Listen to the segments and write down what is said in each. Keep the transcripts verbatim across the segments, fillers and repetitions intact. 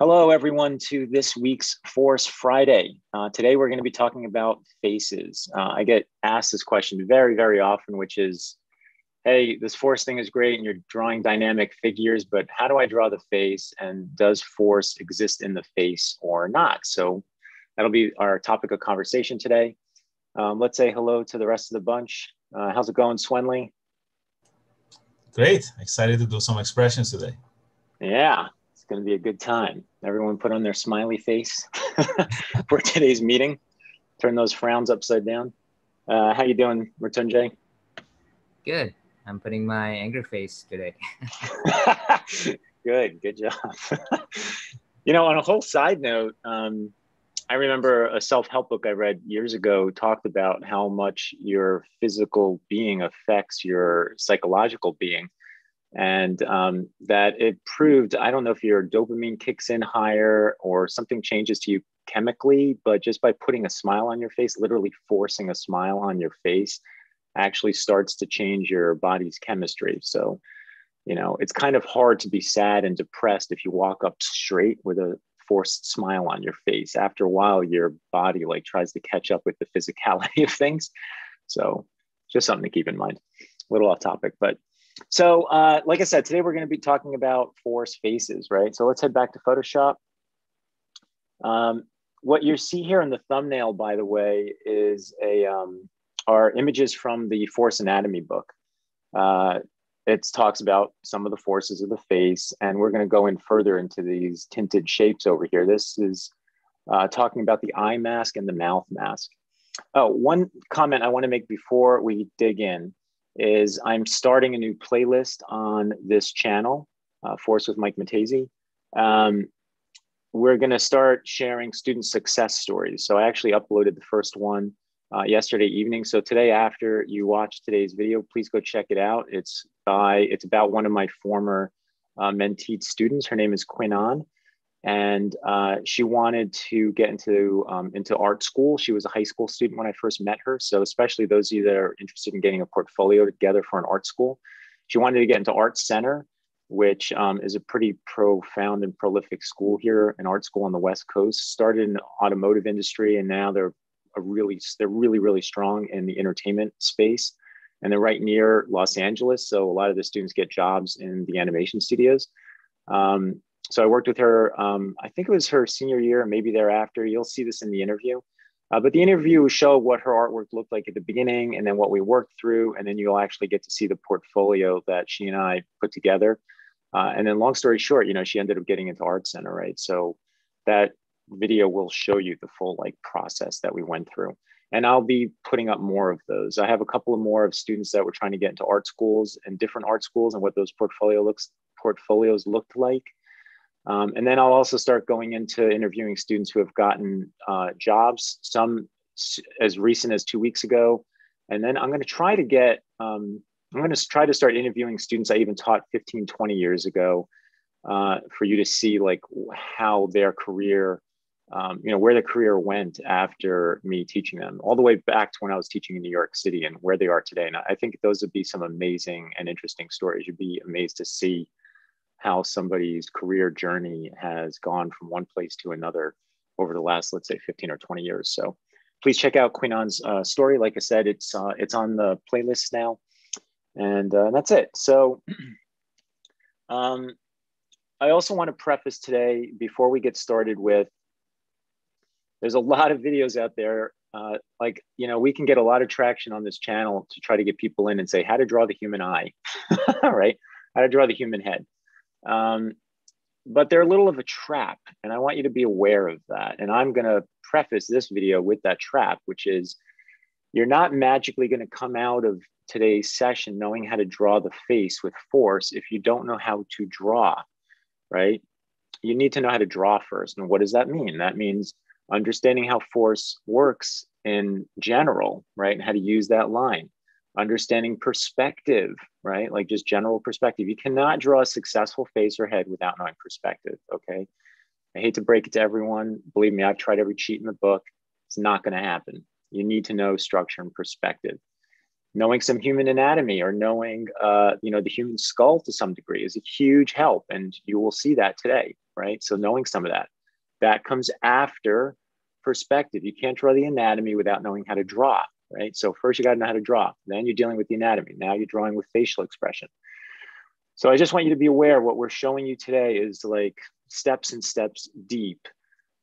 Hello, everyone, to this week's Force Friday. Uh, today, we're going to be talking about faces. Uh, I get asked this question very, very often, which is, hey, this Force thing is great and you're drawing dynamic figures, but how do I draw the face? And does Force exist in the face or not? So that'll be our topic of conversation today. Um, let's say hello to the rest of the bunch. Uh, how's it going, Swendly? Great. Excited to do some expressions today. Yeah, it's going to be a good time. Everyone put on their smiley face for today's meeting. Turn those frowns upside down. Uh, how you doing, Mritunjay? Good. I'm putting my angry face today. Good. Good job. You know, on a whole side note, um, I remember a self-help book I read years ago talked about how much your physical being affects your psychological being. And um, that it proved, I don't know if your dopamine kicks in higher or something changes to you chemically, but just by putting a smile on your face, literally forcing a smile on your face, actually starts to change your body's chemistry. So, you know, it's kind of hard to be sad and depressed if you walk up straight with a forced smile on your face. After a while, your body like tries to catch up with the physicality of things. So just something to keep in mind. A little off topic, but so uh, like I said, today we're going to be talking about Force faces, right? So let's head back to Photoshop. Um, what you see here in the thumbnail, by the way, is a um, are images from the Force Anatomy book. Uh, It talks about some of the forces of the face, and we're going to go in further into these tinted shapes over here. This is uh, talking about the eye mask and the mouth mask. Oh, one comment I want to make before we dig in is I'm starting a new playlist on this channel, uh, Force with Mike Mattesi. Um, we're going to start sharing student success stories. So I actually uploaded the first one Uh, yesterday evening. So today, after you watch today's video, please go check it out. It's by it's about one of my former uh, menteed students. Her name is Quinn Ahn, and uh, she wanted to get into um, into art school. She was a high school student when I first met her. So especially those of you that are interested in getting a portfolio together for an art school, she wanted to get into Art Center, which um, is a pretty profound and prolific school here, an art school on the West Coast. Started in the automotive industry, and now they're A really, they're really, really strong in the entertainment space, and they're right near Los Angeles. So a lot of the students get jobs in the animation studios. Um, so I worked with her, um, I think it was her senior year, maybe thereafter. You'll see this in the interview. Uh, but the interview will show what her artwork looked like at the beginning and then what we worked through. And then you'll actually get to see the portfolio that she and I put together. Uh, and then long story short, you know, she ended up getting into Art Center, right? So that video will show you the full like process that we went through, and I'll be putting up more of those. I have a couple of more of students that were trying to get into art schools and different art schools and what those portfolio looks portfolios looked like, um, and then I'll also start going into interviewing students who have gotten uh, jobs, some as recent as two weeks ago, and then I'm going to try to get um, I'm going to try to start interviewing students I even taught fifteen, twenty years ago uh, for you to see like how their career Um, you know, where their career went after me teaching them, all the way back to when I was teaching in New York City and where they are today. And I think those would be some amazing and interesting stories. You'd be amazed to see how somebody's career journey has gone from one place to another over the last, let's say, fifteen or twenty years. So please check out Quinn Ahn's uh, story. Like I said, it's, uh, it's on the playlist now, and uh, that's it. So, um, I also want to preface today before we get started with, there's a lot of videos out there. Uh, like, you know, we can get a lot of traction on this channel to try to get people in and say, how to draw the human eye, right? How to draw the human head. Um, but they're a little of a trap, and I want you to be aware of that. And I'm gonna preface this video with that trap, which is you're not magically gonna come out of today's session knowing how to draw the face with Force if you don't know how to draw, right? You need to know how to draw first. And what does that mean? That means understanding how Force works in general, right? And how to use that line. Understanding perspective, right? Like just general perspective. You cannot draw a successful face or head without knowing perspective, okay? I hate to break it to everyone. Believe me, I've tried every cheat in the book. It's not gonna happen. You need to know structure and perspective. Knowing some human anatomy or knowing uh, you know, the human skull to some degree is a huge help, and you will see that today. right? So knowing some of that, that comes after perspective. You can't draw the anatomy without knowing how to draw, right? So first you got to know how to draw, then you're dealing with the anatomy. Now you're drawing with facial expression. So I just want you to be aware what we're showing you today is like steps and steps deep.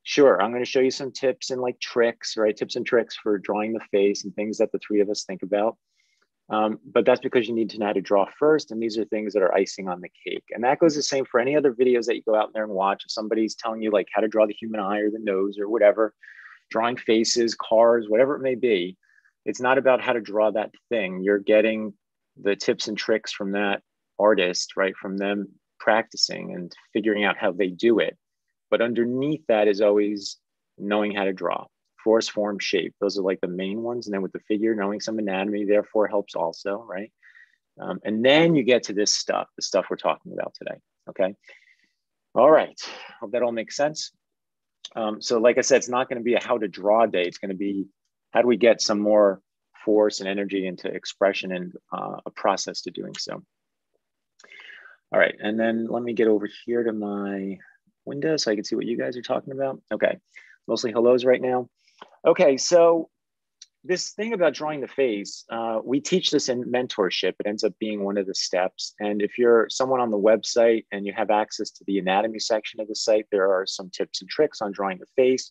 Sure, I'm going to show you some tips and like tricks, right? Tips and tricks for drawing the face and things that the three of us think about. Um, but that's because you need to know how to draw first. And these are things that are icing on the cake. And that goes the same for any other videos that you go out there and watch. If somebody's telling you like how to draw the human eye or the nose or whatever, drawing faces, cars, whatever it may be, it's not about how to draw that thing. You're getting the tips and tricks from that artist, right? From them practicing and figuring out how they do it. But underneath that is always knowing how to draw. Force, form, shape. Those are like the main ones. And then with the figure, knowing some anatomy therefore helps also, right? Um, and then you get to this stuff, the stuff we're talking about today, okay? All right, hope that all makes sense. Um, so like I said, it's not gonna be a how to draw day. It's gonna be, how do we get some more force and energy into expression and uh, a process to doing so. All right, and then let me get over here to my window so I can see what you guys are talking about. Okay, mostly hellos right now. Okay, so this thing about drawing the face, uh, we teach this in mentorship. It ends up being one of the steps. And if you're someone on the website and you have access to the anatomy section of the site, there are some tips and tricks on drawing the face.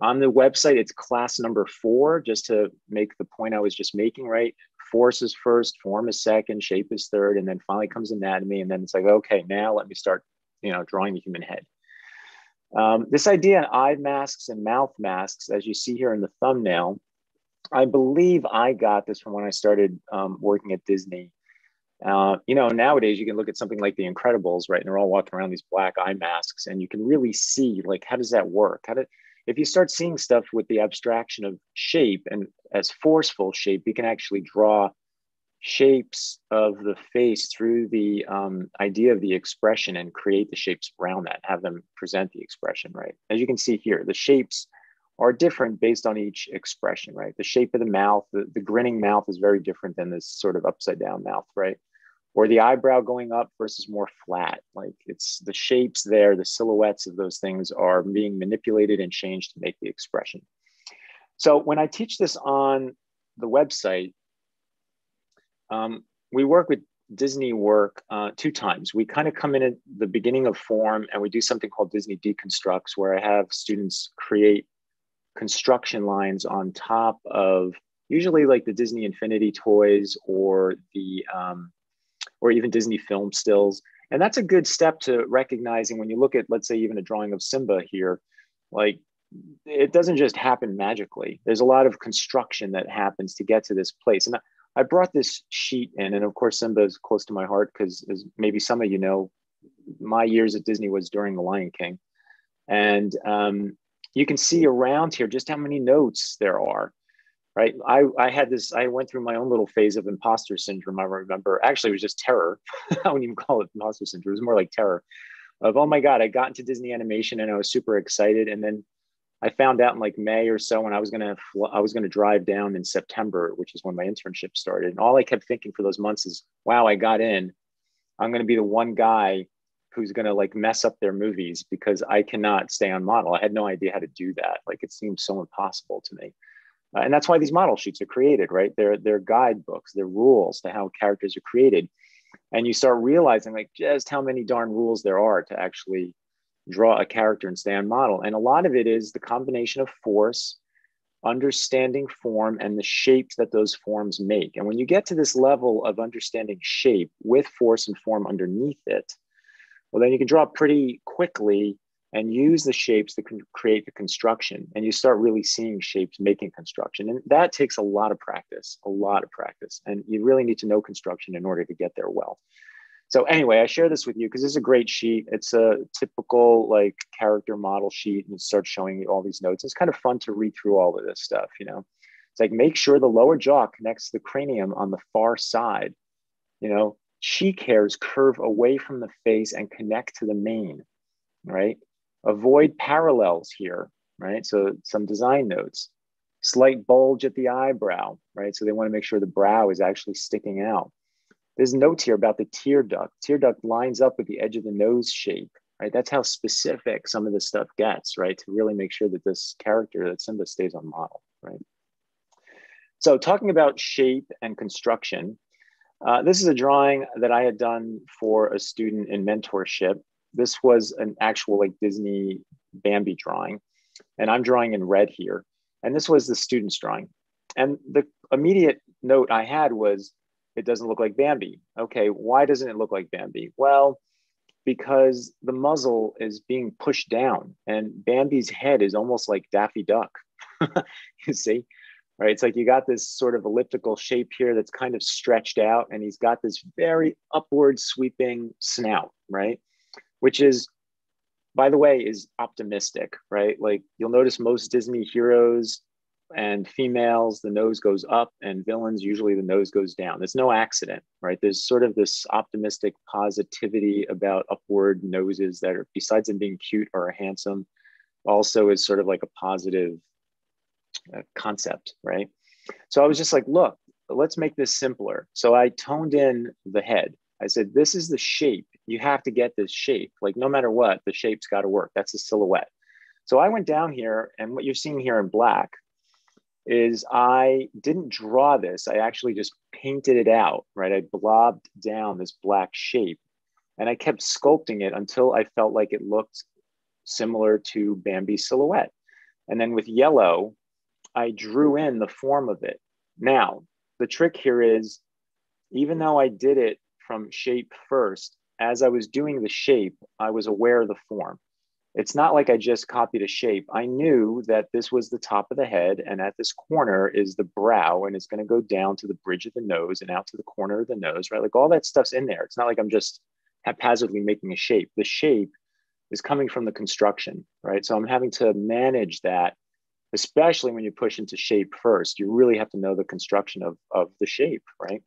On the website, it's class number four, just to make the point I was just making, right? Force is first, form is second, shape is third, and then finally comes anatomy. And then it's like, okay, now let me start, you know, drawing the human head. Um, this idea on eye masks and mouth masks, as you see here in the thumbnail, I believe I got this from when I started um, working at Disney. Uh, you know, nowadays you can look at something like The Incredibles, right? And they're all walking around these black eye masks and you can really see like, how does that work? How did, if you start seeing stuff with the abstraction of shape and as forceful shape, you can actually draw shapes of the face through the um, idea of the expression and create the shapes around that, have them present the expression, right? As you can see here, the shapes are different based on each expression, right? The shape of the mouth, the, the grinning mouth is very different than this sort of upside down mouth, right? Or the eyebrow going up versus more flat. Like it's the shapes there, the silhouettes of those things are being manipulated and changed to make the expression. So when I teach this on the website, Um, we work with Disney work uh, two times. We kind of come in at the beginning of form and we do something called Disney Deconstructs, where I have students create construction lines on top of usually like the Disney Infinity toys or the, um, or even Disney film stills. And that's a good step to recognizing when you look at, let's say even a drawing of Simba here, like it doesn't just happen magically. There's a lot of construction that happens to get to this place. And I, I brought this sheet in, and of course, Simba is close to my heart because, as maybe some of you know, my years at Disney was during The Lion King. And um, you can see around here just how many notes there are, right? I, I had this, I went through my own little phase of imposter syndrome, I remember. Actually, it was just terror. I wouldn't even call it imposter syndrome. It was more like terror of, oh my God, I got into Disney animation and I was super excited. And then I found out in like May or so when I was gonna I was gonna drive down in September, which is when my internship started. And all I kept thinking for those months is, wow, I got in. I'm gonna be the one guy who's gonna like mess up their movies because I cannot stay on model. I had no idea how to do that. Like it seemed so impossible to me. Uh, and that's why these model sheets are created, right? They're, they're guidebooks, they're rules to how characters are created. And you start realizing like just how many darn rules there are to actually draw a character and stay on model. And a lot of it is the combination of force, understanding form, and the shapes that those forms make. And when you get to this level of understanding shape with force and form underneath it, well, then you can draw pretty quickly and use the shapes that can create the construction. And you start really seeing shapes making construction. And that takes a lot of practice, a lot of practice. And you really need to know construction in order to get there well. So anyway, I share this with you because this is a great sheet. It's a typical like character model sheet and it starts showing you all these notes. It's kind of fun to read through all of this stuff, you know. It's like, make sure the lower jaw connects to the cranium on the far side. You know, cheek hairs curve away from the face and connect to the mane, right? Avoid parallels here, right? So some design notes. Slight bulge at the eyebrow, right? So they want to make sure the brow is actually sticking out. There's notes here about the tear duct. Tear duct lines up with the edge of the nose shape, right? That's how specific some of this stuff gets, right? To really make sure that this character, that Simba, stays on model, right? So talking about shape and construction, uh, this is a drawing that I had done for a student in mentorship. This was an actual like Disney Bambi drawing, and I'm drawing in red here. And this was the student's drawing. And the immediate note I had was, it doesn't look like Bambi. Okay, why doesn't it look like Bambi? Well, because the muzzle is being pushed down and Bambi's head is almost like Daffy Duck, you see? Right, it's like you got this sort of elliptical shape here that's kind of stretched out, and he's got this very upward sweeping snout, right? Which is, by the way, is optimistic, right? Like you'll notice most Disney heroes and females, the nose goes up, and villains, usually the nose goes down. There's no accident, right? There's sort of this optimistic positivity about upward noses that are, besides them being cute or handsome, also is sort of like a positive uh, concept, right? So I was just like, look, let's make this simpler. So I toned in the head. I said, this is the shape. You have to get this shape. Like no matter what, the shape's got to work. That's a silhouette. So I went down here, and what you're seeing here in black is I didn't draw this. I actually just painted it out, right? I blobbed down this black shape and I kept sculpting it until I felt like it looked similar to Bambi's silhouette. And then with yellow, I drew in the form of it. Now, the trick here is, even though I did it from shape first, as I was doing the shape, I was aware of the form. It's not like I just copied a shape. I knew that this was the top of the head, and at this corner is the brow, and it's gonna go down to the bridge of the nose and out to the corner of the nose, right? Like all that stuff's in there. It's not like I'm just haphazardly making a shape. The shape is coming from the construction, right? So I'm having to manage that, especially when you push into shape first. You really have to know the construction of, of the shape, right?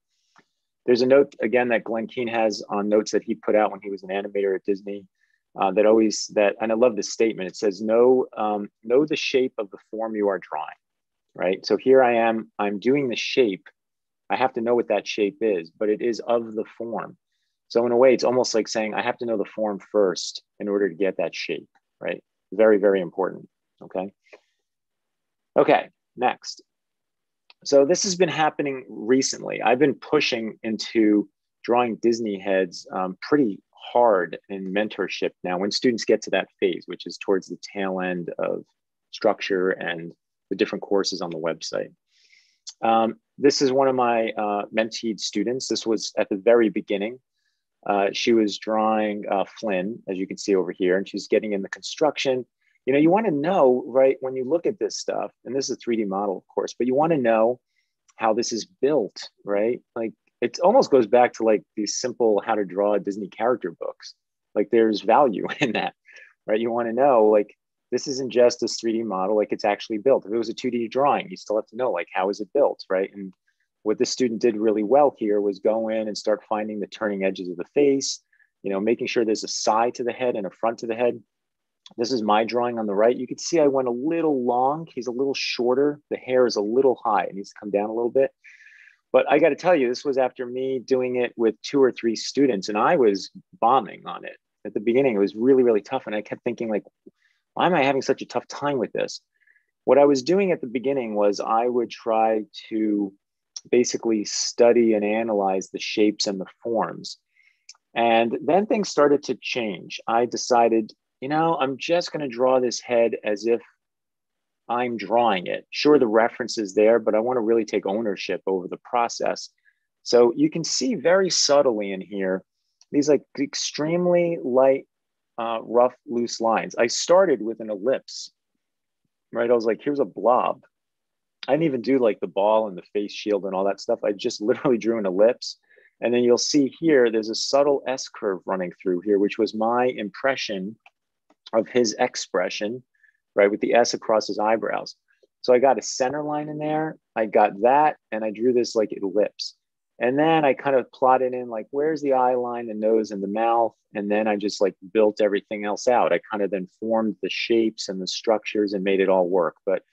There's a note, again, that Glenn Keane has on notes that he put out when he was an animator at Disney. Uh, that always, that, and I love this statement, it says, know, um, know the shape of the form you are drawing, right? So here I am, I'm doing the shape. I have to know what that shape is, but it is of the form. So in a way, it's almost like saying, I have to know the form first in order to get that shape, right? Very, very important, okay? Okay, next. So this has been happening recently. I've been pushing into drawing Disney heads um, pretty hard in mentorship now when students get to that phase, which is towards the tail end of structure and the different courses on the website. Um, this is one of my uh, menteed students. This was at the very beginning. Uh, she was drawing uh, Flynn, as you can see over here, and she's getting in the construction. You know, you want to know, right, when you look at this stuff, and this is a three D model, of course, but you want to know how this is built, right? Like, it almost goes back to like these simple how to draw Disney character books. Like there's value in that, right? You want to know, like, this isn't just this three D model, like it's actually built. If it was a two D drawing, you still have to know, like, how is it built, right? And what this student did really well here was go in and start finding the turning edges of the face, you know, making sure there's a side to the head and a front to the head. This is my drawing on the right. You can see I went a little long. He's a little shorter. The hair is a little high. It needs to come down a little bit. But I got to tell you, this was after me doing it with two or three students, and I was bombing on it. At the beginning, it was really, really tough. And I kept thinking, like, why am I having such a tough time with this? What I was doing at the beginning was I would try to basically study and analyze the shapes and the forms. And then things started to change. I decided, you know, I'm just going to draw this head as if I'm drawing it. Sure, the reference is there, but I want to really take ownership over the process. So you can see very subtly in here, these like extremely light, uh, rough, loose lines. I started with an ellipse, right? I was like, here's a blob. I didn't even do like the ball and the face shield and all that stuff. I just literally drew an ellipse. And then you'll see here, there's a subtle S curve running through here, which was my impression of his expression, right, with the S across his eyebrows. So I got a center line in there. I got that, and I drew this like ellipse. And then I kind of plotted in like, where's the eye line, the nose, and the mouth? And then I just like built everything else out. I kind of then formed the shapes and the structures and made it all work. But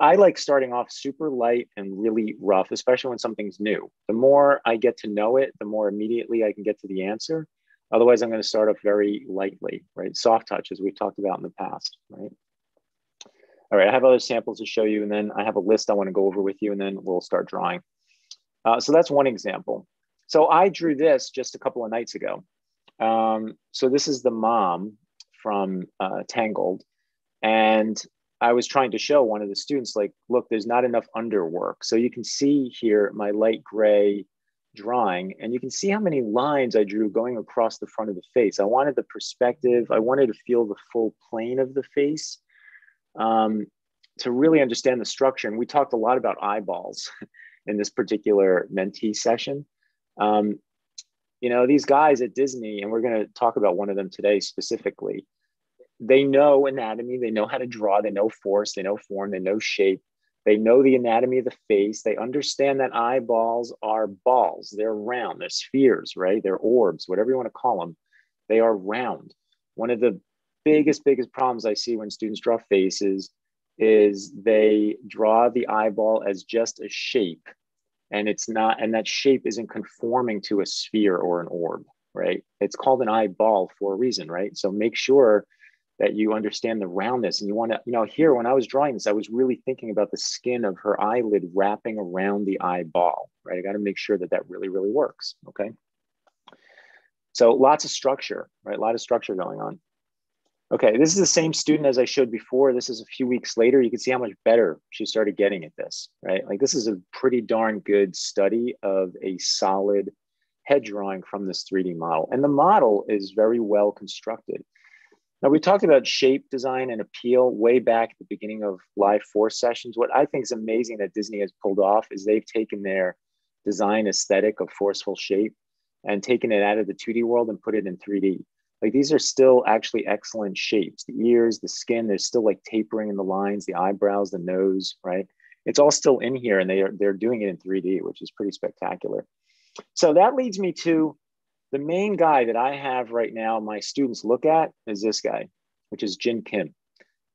I like starting off super light and really rough, especially when something's new. The more I get to know it, the more immediately I can get to the answer. Otherwise, I'm going to start off very lightly, right? Soft touch, as we've talked about in the past, right? All right, I have other samples to show you, and then I have a list I want to go over with you, and then we'll start drawing. Uh, so that's one example. So I drew this just a couple of nights ago. Um, so this is the mom from uh, Tangled. And I was trying to show one of the students, like, look, there's not enough underwork. So you can see here my light gray drawing, and you can see how many lines I drew going across the front of the face. I wanted the perspective. I wanted to feel the full plane of the face um, to really understand the structure. And we talked a lot about eyeballs in this particular mentee session. Um, you know, these guys at Disney, and we're going to talk about one of them today specifically, they know anatomy, they know how to draw, they know force, they know form, they know shape, they know the anatomy of the face, they understand that eyeballs are balls, they're round, they're spheres, right? They're orbs, whatever you want to call them, they are round. One of the biggest, biggest problems I see when students draw faces is they draw the eyeball as just a shape, and it's not, and that shape isn't conforming to a sphere or an orb, right? It's called an eyeball for a reason, right? So make sure that you understand the roundness, and you want to, you know, here when I was drawing this, I was really thinking about the skin of her eyelid wrapping around the eyeball, right? I got to make sure that that really, really works, okay? So lots of structure, right? A lot of structure going on. Okay, this is the same student as I showed before. This is a few weeks later. You can see how much better she started getting at this, right? Like this is a pretty darn good study of a solid head drawing from this three D model. And the model is very well constructed. Now, we talked about shape, design, and appeal way back at the beginning of Live Force sessions. What I think is amazing that Disney has pulled off is they've taken their design aesthetic of forceful shape and taken it out of the two D world and put it in three D. Like these are still actually excellent shapes. The ears, the skin, there's still like tapering in the lines, the eyebrows, the nose, right? It's all still in here, and they are, they're doing it in three D, which is pretty spectacular. So that leads me to the main guy that I have right now, my students look at, is this guy, which is Jin Kim.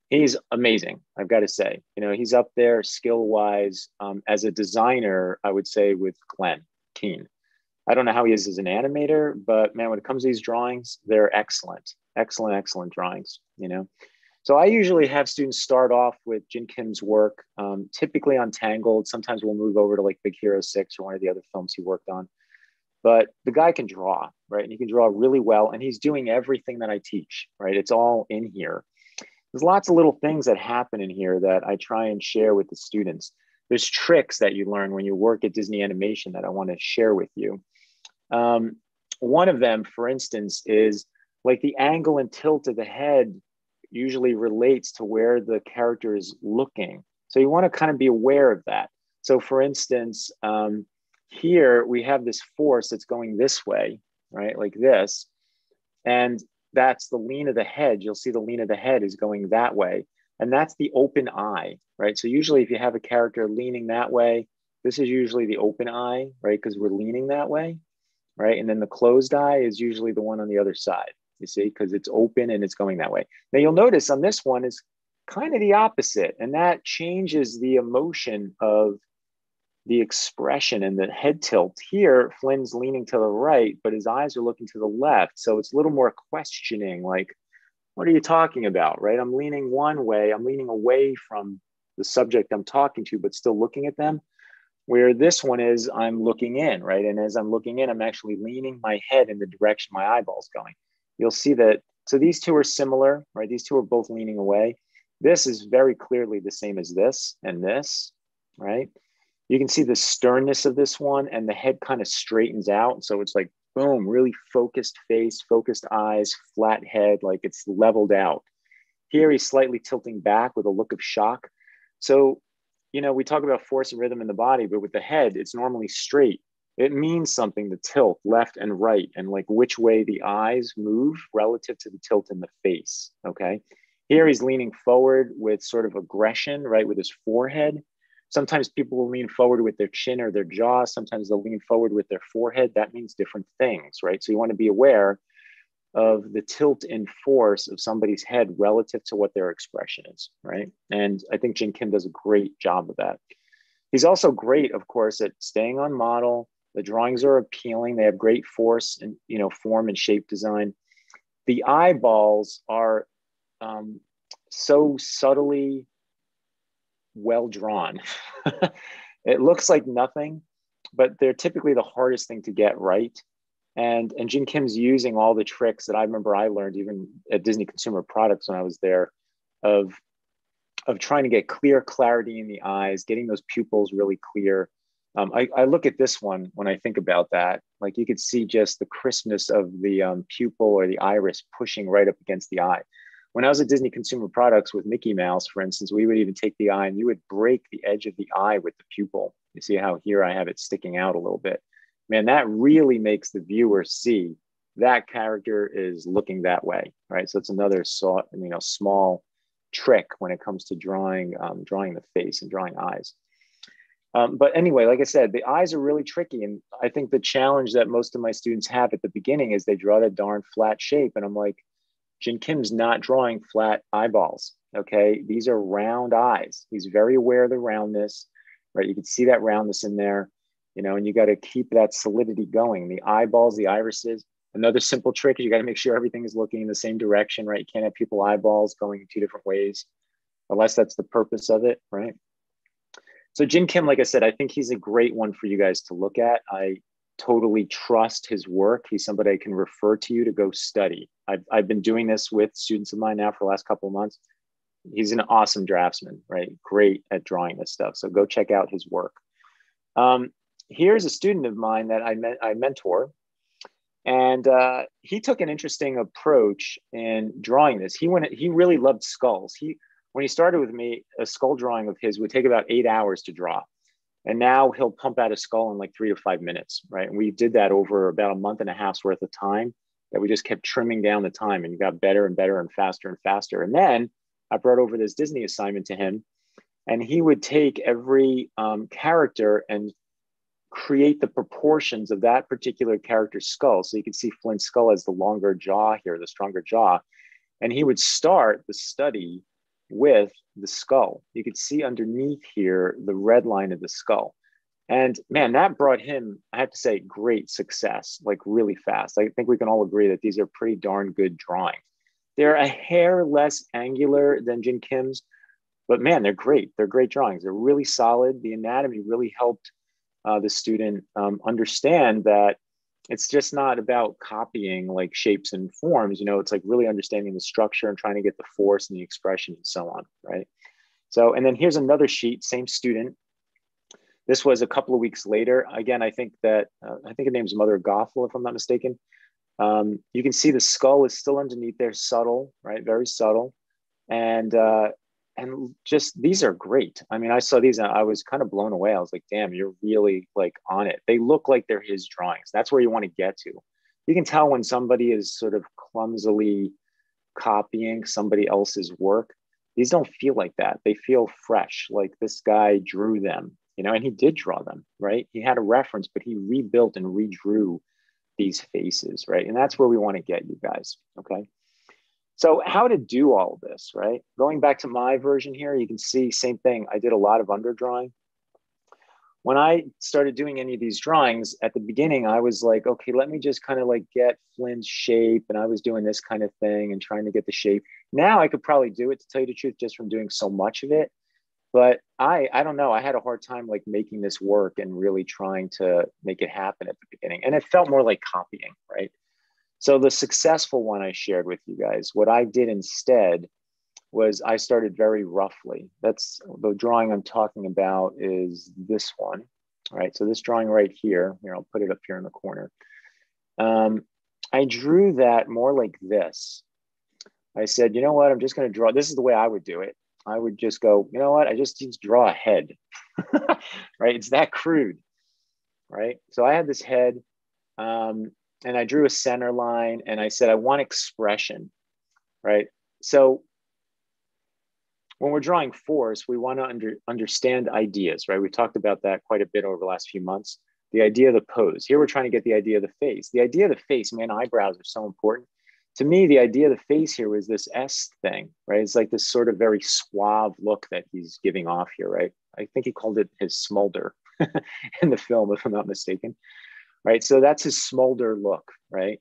He's amazing, I've got to say. You know, he's up there skill-wise um, as a designer, I would say, with Glenn Keane. I don't know how he is as an animator, but man, when it comes to these drawings, they're excellent, excellent, excellent drawings, you know? So I usually have students start off with Jin Kim's work, um, typically on Tangled. Sometimes we'll move over to like Big Hero six or one of the other films he worked on. But the guy can draw, right? And he can draw really well, and he's doing everything that I teach, right? It's all in here. There's lots of little things that happen in here that I try and share with the students. There's tricks that you learn when you work at Disney Animation that I want to share with you. Um, one of them, for instance, is like the angle and tilt of the head usually relates to where the character is looking. So you want to kind of be aware of that. So for instance, um, here we have this force that's going this way, right? Like this, and that's the lean of the head. You'll see the lean of the head is going that way, and that's the open eye, right? So usually if you have a character leaning that way, this is usually the open eye, right? Because we're leaning that way, right? And then the closed eye is usually the one on the other side, you see, because it's open and it's going that way. Now you'll notice on this one is kind of the opposite, and that changes the emotion of the expression and the head tilt. Here, Flynn's leaning to the right, but his eyes are looking to the left. So it's a little more questioning, like, what are you talking about, right? I'm leaning one way, I'm leaning away from the subject I'm talking to, but still looking at them. Where this one is, I'm looking in, right? And as I'm looking in, I'm actually leaning my head in the direction my eyeball's going. You'll see that, so these two are similar, right? These two are both leaning away. This is very clearly the same as this and this, right? You can see the sternness of this one, and the head kind of straightens out. So it's like, boom, really focused face, focused eyes, flat head, like it's leveled out. Here he's slightly tilting back with a look of shock. So, you know, we talk about force and rhythm in the body, but with the head, it's normally straight. It means something to tilt left and right, and like which way the eyes move relative to the tilt in the face, okay? Here he's leaning forward with sort of aggression, right, with his forehead. Sometimes people will lean forward with their chin or their jaw. Sometimes they'll lean forward with their forehead. That means different things, right? So you want to be aware of the tilt in force of somebody's head relative to what their expression is, right? And I think Jin Kim does a great job of that. He's also great, of course, at staying on model, The drawings are appealing. They have great force and, you know, form and shape design. The eyeballs are um, so subtly well drawn. It looks like nothing, but they're typically the hardest thing to get right. And, and Jin Kim's using all the tricks that I remember I learned even at Disney Consumer Products when I was there of, of trying to get clear clarity in the eyes, getting those pupils really clear. Um, I, I look at this one when I think about that, like you could see just the crispness of the um, pupil or the iris pushing right up against the eye. When I was at Disney Consumer Products with Mickey Mouse, for instance, we would even take the eye and you would break the edge of the eye with the pupil. You see how here I have it sticking out a little bit. Man, that really makes the viewer see that character is looking that way, right? So it's another so, you know, small trick when it comes to drawing, um, drawing the face and drawing eyes. Um, but anyway, like I said, the eyes are really tricky. And I think the challenge that most of my students have at the beginning is they draw that darn flat shape. And I'm like, Jin Kim's not drawing flat eyeballs, okay? These are round eyes. He's very aware of the roundness, right? You can see that roundness in there. You know, and you got to keep that solidity going. The eyeballs, the irises. Another simple trick is you got to make sure everything is looking in the same direction, right? You can't have people's eyeballs going two different ways, unless that's the purpose of it, right? So Jin Kim, like I said, I think he's a great one for you guys to look at. I totally trust his work. He's somebody I can refer to you to go study. I've, I've been doing this with students of mine now for the last couple of months. He's an awesome draftsman, right? Great at drawing this stuff. So go check out his work. Um, Here's a student of mine that I, met, I mentor, and uh, he took an interesting approach in drawing this. He went, he really loved skulls. He, when he started with me, a skull drawing of his would take about eight hours to draw. And now he'll pump out a skull in like three to five minutes, right? And we did that over about a month and a half's worth of time that we just kept trimming down the time, and he got better and better and faster and faster. And then I brought over this Disney assignment to him, and he would take every um, character and create the proportions of that particular character's skull. So you can see Flynn's skull has the longer jaw here, the stronger jaw. And he would start the study with the skull. You could see underneath here, the red line of the skull. And man, that brought him, I have to say, great success, like really fast. I think we can all agree that these are pretty darn good drawings. They're a hair less angular than Jin Kim's, but man, they're great. They're great drawings. They're really solid. The anatomy really helped Uh, the student um, understand that it's just not about copying like shapes and forms, you know, it's like really understanding the structure and trying to get the force and the expression and so on, right? So, and then here's another sheet, same student. This was a couple of weeks later. Again, I think that, uh, I think her name's Mother Gothel, if I'm not mistaken. Um, you can see the skull is still underneath there, subtle, right? Very subtle. And uh, And just, these are great. I mean, I saw these and I was kind of blown away. I was like, damn, you're really like on it. They look like they're his drawings. That's where you want to get to. You can tell when somebody is sort of clumsily copying somebody else's work. These don't feel like that. They feel fresh. Like this guy drew them, you know, and he did draw them, right? He had a reference, but he rebuilt and redrew these faces, right? And that's where we want to get you guys, okay? So how to do all this, right? Going back to my version here, you can see same thing. I did a lot of underdrawing. When I started doing any of these drawings at the beginning, I was like, okay, let me just kind of like get Flynn's shape. And I was doing this kind of thing and trying to get the shape. Now I could probably do it, to tell you the truth, just from doing so much of it. But I, I don't know, I had a hard time like making this work and really trying to make it happen at the beginning. And it felt more like copying, right? So the successful one I shared with you guys, what I did instead was I started very roughly. That's the drawing I'm talking about is this one, right? So this drawing right here, here, I'll put it up here in the corner. Um, I drew that more like this. I said, you know what, I'm just gonna draw, this is the way I would do it. I would just go, you know what, I just need to draw a head, right? It's that crude, right? So I had this head, um, and I drew a center line and I said, I want expression, right? So when we're drawing force, we want to under, understand ideas, right? We talked about that quite a bit over the last few months. The idea of the pose. Here we're trying to get the idea of the face. The idea of the face, man, eyebrows are so important. To me, the idea of the face here was this S thing, right? It's like this sort of very suave look that he's giving off here, right? I think he called it his smolder. in the film, if I'm not mistaken, right? So that's his smolder look, right?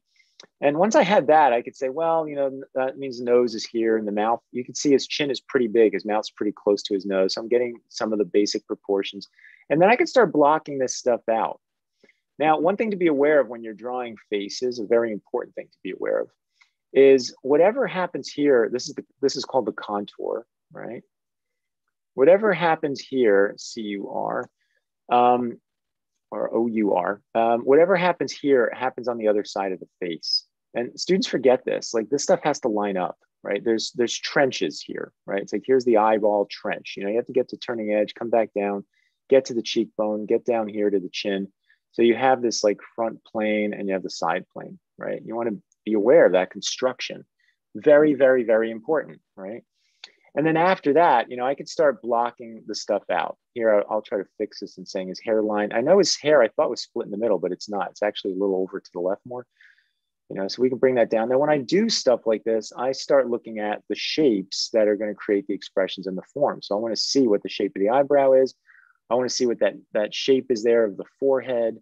And once I had that, I could say, well, you know, that means the nose is here and the mouth, you can see his chin is pretty big. His mouth's pretty close to his nose. So I'm getting some of the basic proportions. And then I can start blocking this stuff out. Now, one thing to be aware of when you're drawing faces, a very important thing to be aware of, is whatever happens here, this is, the, this is called the contour, right? Whatever happens here, C U R, um, or O U R, um, whatever happens here happens on the other side of the face. And students forget this, like this stuff has to line up, right? There's, there's trenches here, right? It's like, here's the eyeball trench. You know, you have to get to turning edge, come back down, get to the cheekbone, get down here to the chin. So you have this like front plane and you have the side plane, right? You want to be aware of that construction. Very, very, very important, right? And then after that, you know, I could start blocking the stuff out. Here, I'll, I'll try to fix this in saying his hairline. I know his hair, I thought was split in the middle, but it's not. It's actually a little over to the left more, you know, so we can bring that down. Now, when I do stuff like this, I start looking at the shapes that are going to create the expressions and the form. So I want to see what the shape of the eyebrow is. I want to see what that, that shape is there of the forehead,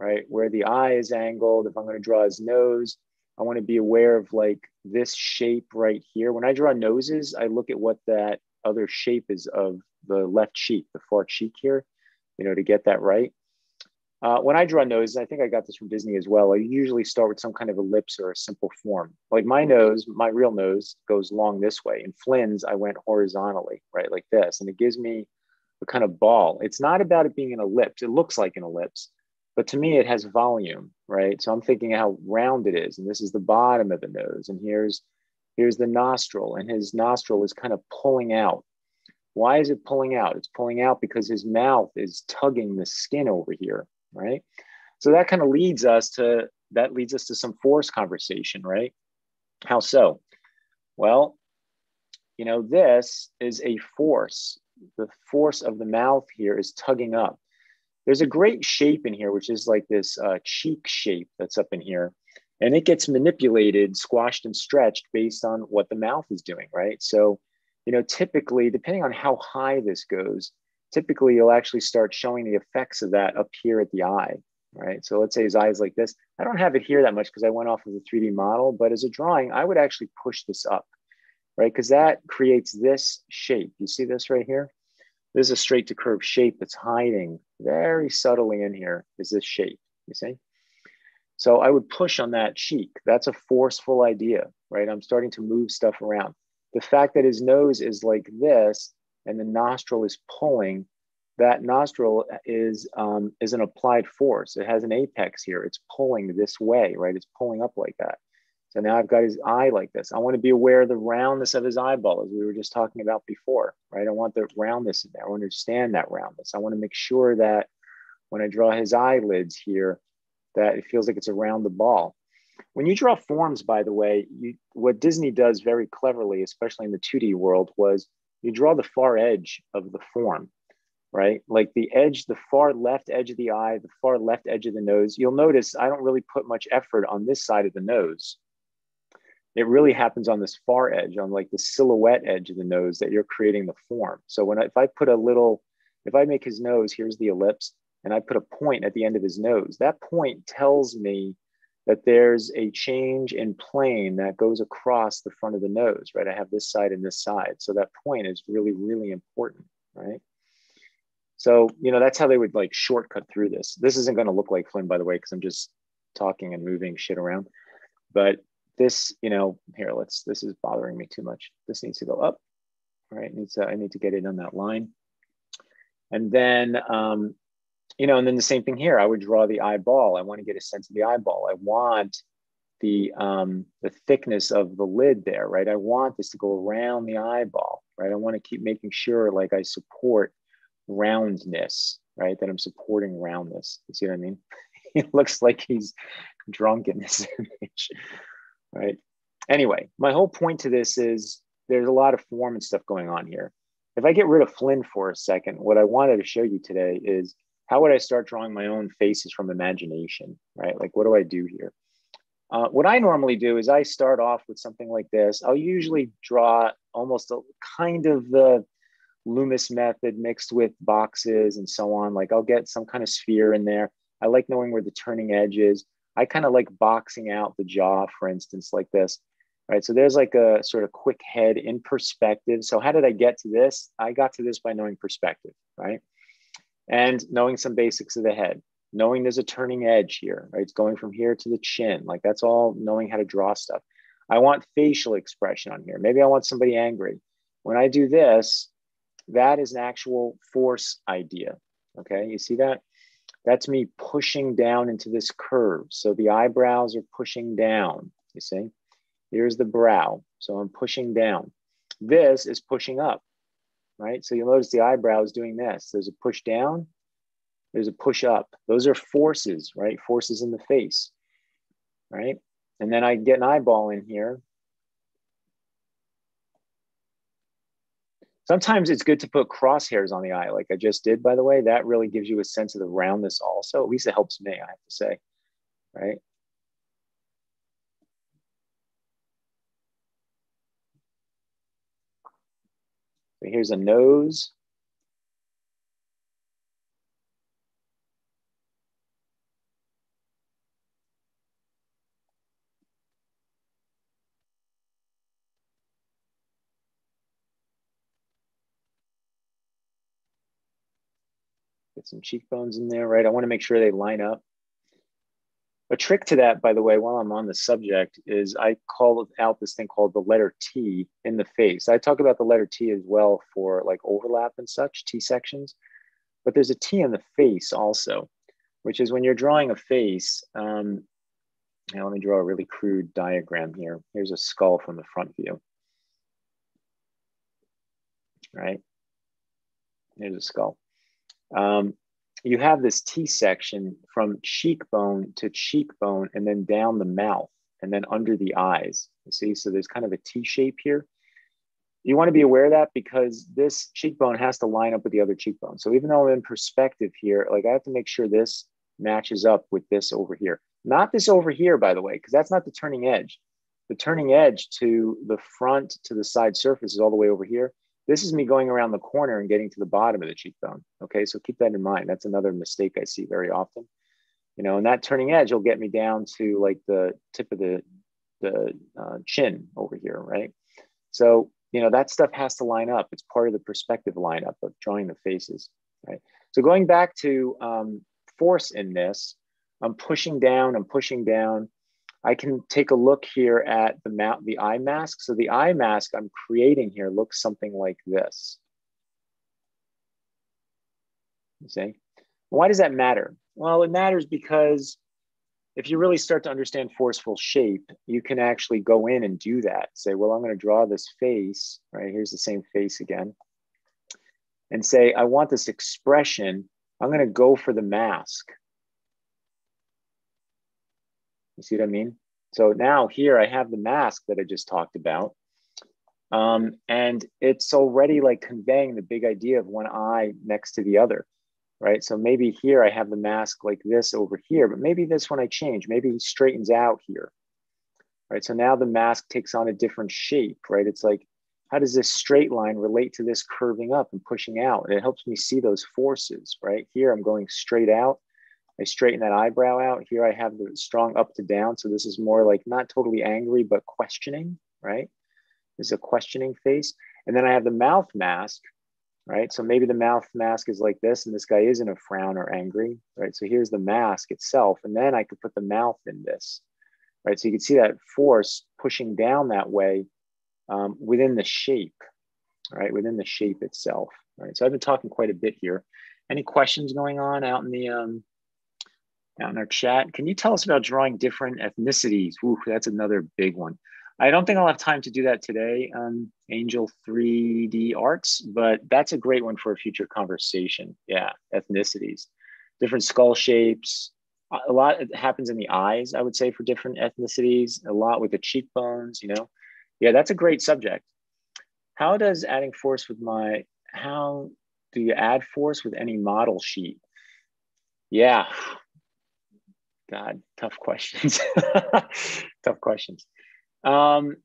right? Where the eye is angled. If I'm going to draw his nose, I want to be aware of like this shape right here. When I draw noses, I look at what that other shape is of the left cheek, the far cheek here, you know, to get that right. Uh, when I draw noses, I think I got this from Disney as well. I usually start with some kind of ellipse or a simple form. Like my nose, my real nose goes long this way. In Flynn's, I went horizontally, right? Like this, and it gives me a kind of ball. It's not about it being an ellipse. It looks like an ellipse, but to me it has volume, right? So I'm thinking how round it is. And this is the bottom of the nose. And here's, here's the nostril, and his nostril is kind of pulling out. Why is it pulling out? It's pulling out because his mouth is tugging the skin over here, right? So that kind of leads us to, that leads us to some force conversation, right? How so? Well, you know, this is a force. The force of the mouth here is tugging up. There's a great shape in here, which is like this uh, cheek shape that's up in here. And it gets manipulated, squashed and stretched based on what the mouth is doing, right? So, you know, typically, depending on how high this goes, typically you'll actually start showing the effects of that up here at the eye, right? So let's say his eye's like this. I don't have it here that much because I went off of the three D model, but as a drawing, I would actually push this up, right? Because that creates this shape. You see this right here? This is a straight to curved shape that's hiding very subtly in here is this shape, you see? So I would push on that cheek. That's a forceful idea, right? I'm starting to move stuff around. The fact that his nose is like this and the nostril is pulling, that nostril is, um, is an applied force. It has an apex here. It's pulling this way, right? It's pulling up like that. So now I've got his eye like this. I want to be aware of the roundness of his eyeball, as we were just talking about before, right? I want the roundness in there. I want to understand that roundness. I want to make sure that when I draw his eyelids here, that it feels like it's around the ball. When you draw forms, by the way, you, what Disney does very cleverly, especially in the two D world, was you draw the far edge of the form, right? Like the edge, the far left edge of the eye, the far left edge of the nose. You'll notice I don't really put much effort on this side of the nose. It really happens on this far edge, on like the silhouette edge of the nose that you're creating the form. So when I, if I put a little, if I make his nose, here's the ellipse, and I put a point at the end of his nose, that point tells me that there's a change in plane that goes across the front of the nose, right? I have this side and this side. So that point is really, really important, right? So, you know, that's how they would like shortcut through this. This isn't going to look like Flynn, by the way, because I'm just talking and moving shit around, but this, you know, here, let's, this is bothering me too much. This needs to go up, all right? Needs to, I need to get in on that line. And then, um, you know, and then the same thing here, I would draw the eyeball. I want to get a sense of the eyeball. I want the, um, the thickness of the lid there, right? I want this to go around the eyeball, right? I want to keep making sure like I support roundness, right? That I'm supporting roundness. You see what I mean? It looks like he's drunk in this image. Right. Anyway, my whole point to this is there's a lot of form and stuff going on here. If I get rid of Flynn for a second, what I wanted to show you today is how would I start drawing my own faces from imagination, right? Like, what do I do here? Uh, what I normally do is I start off with something like this. I'll usually draw almost a kind of the Loomis method mixed with boxes and so on. Like I'll get some kind of sphere in there. I like knowing where the turning edge is. I kind of like boxing out the jaw, for instance, like this. All right, so there's like a sort of quick head in perspective. So how did I get to this? I got to this by knowing perspective, right? And knowing some basics of the head, knowing there's a turning edge here, right? It's going from here to the chin. Like that's all knowing how to draw stuff. I want facial expression on here. Maybe I want somebody angry. When I do this, that is an actual force idea, okay? You see that? That's me pushing down into this curve. So the eyebrows are pushing down, you see? Here's the brow, so I'm pushing down. This is pushing up, right? So you'll notice the eyebrow is doing this. There's a push down, there's a push up. Those are forces, right? Forces in the face, right? And then I get an eyeball in here. Sometimes it's good to put crosshairs on the eye, like I just did, by the way. That really gives you a sense of the roundness also. At least it helps me, I have to say, right? So here's a nose. Get some cheekbones in there, right? I want to make sure they line up. A trick to that, by the way, while I'm on the subject, is I call out this thing called the letter T in the face. I talk about the letter T as well for like overlap and such, T sections, but there's a T in the face also, which is when you're drawing a face. Um, now let me draw a really crude diagram here. Here's a skull from the front view, right? Here's a skull. Um, you have this T section from cheekbone to cheekbone and then down the mouth and then under the eyes, you see? So there's kind of a T shape here. You wanna be aware of that because this cheekbone has to line up with the other cheekbone. So even though I'm in perspective here, like I have to make sure this matches up with this over here. Not this over here, by the way, because that's not the turning edge. The turning edge to the front to the side surface is all the way over here. This is me going around the corner and getting to the bottom of the cheekbone, okay? So keep that in mind. That's another mistake I see very often. You know, and that turning edge will get me down to like the tip of the, the uh, chin over here, right? So, you know, that stuff has to line up. It's part of the perspective lineup of drawing the faces, right? So going back to um, force in this, I'm pushing down, I'm pushing down. I can take a look here at the mount, the eye mask. So the eye mask I'm creating here looks something like this. You see? Why does that matter? Well, it matters because if you really start to understand forceful shape, you can actually go in and do that. Say, well, I'm gonna draw this face, right? Here's the same face again. And say, I want this expression. I'm gonna go for the mask. You see what I mean? So now here I have the mask that I just talked about. Um, and it's already like conveying the big idea of one eye next to the other, right? So maybe here I have the mask like this over here, but maybe this one I change, maybe he straightens out here, right? So now the mask takes on a different shape, right? It's like, how does this straight line relate to this curving up and pushing out? And it helps me see those forces, right? Here I'm going straight out. I straighten that eyebrow out. Here I have the strong up to down. So this is more like not totally angry, but questioning, right? This is a questioning face. And then I have the mouth mask, right? So maybe the mouth mask is like this and this guy isn't a frown or angry, right? So here's the mask itself. And then I could put the mouth in this, right? So you can see that force pushing down that way um, within the shape, right? Within the shape itself, right? So I've been talking quite a bit here. Any questions going on out in the, um, out in our chat? Can you tell us about drawing different ethnicities? Ooh, that's another big one. I don't think I'll have time to do that today, um, Angel three D Arts, but that's a great one for a future conversation. Yeah, ethnicities, different skull shapes. A lot happens in the eyes, I would say, for different ethnicities, a lot with the cheekbones, you know? Yeah, that's a great subject. How does adding force with my, how do you add force with any model sheet? Yeah. God, tough questions, tough questions. Um,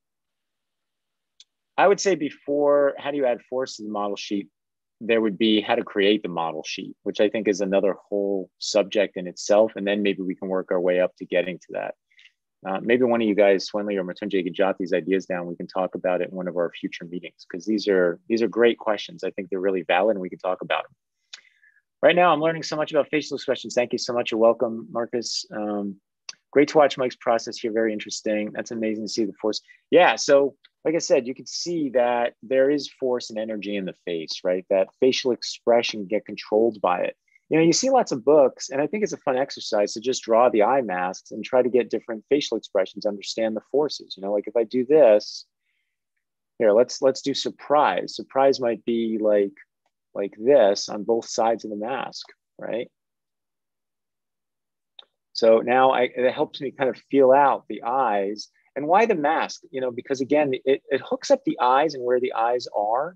I would say before, how do you add force to the model sheet? there would be how to create the model sheet, which I think is another whole subject in itself. And then maybe we can work our way up to getting to that. Uh, maybe one of you guys, Swendly or Mritunjay, can jot these ideas down. We can talk about it in one of our future meetings, because these are, these are great questions. I think they're really valid and we can talk about them. Right now, I'm learning so much about facial expressions. Thank you so much. You're welcome, Marcus. Um, great to watch Mike's process here. Very interesting. That's amazing to see the force. Yeah, so like I said, you can see that there is force and energy in the face, right? That facial expression get controlled by it. You know, you see lots of books, and I think it's a fun exercise to just draw the eye masks and try to get different facial expressions, understand the forces. You know, like if I do this, here, let's let's do surprise. Surprise might be like, like this on both sides of the mask, right? So now I, it helps me kind of feel out the eyes. And why the mask? You know, because again, it, it hooks up the eyes and where the eyes are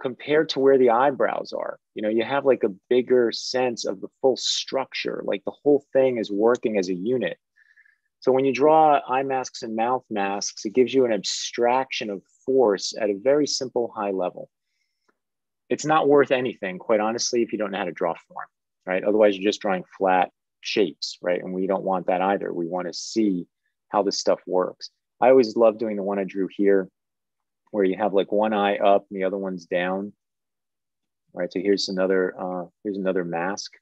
compared to where the eyebrows are. You know, you have like a bigger sense of the full structure, like the whole thing is working as a unit. So when you draw eye masks and mouth masks, it gives you an abstraction of force at a very simple high level. It's not worth anything, quite honestly, if you don't know how to draw form, right? Otherwise you're just drawing flat shapes, right? And we don't want that either. We want to see how this stuff works. I always love doing the one I drew here, where you have like one eye up and the other one's down. All right, so here's another, uh, here's another mask.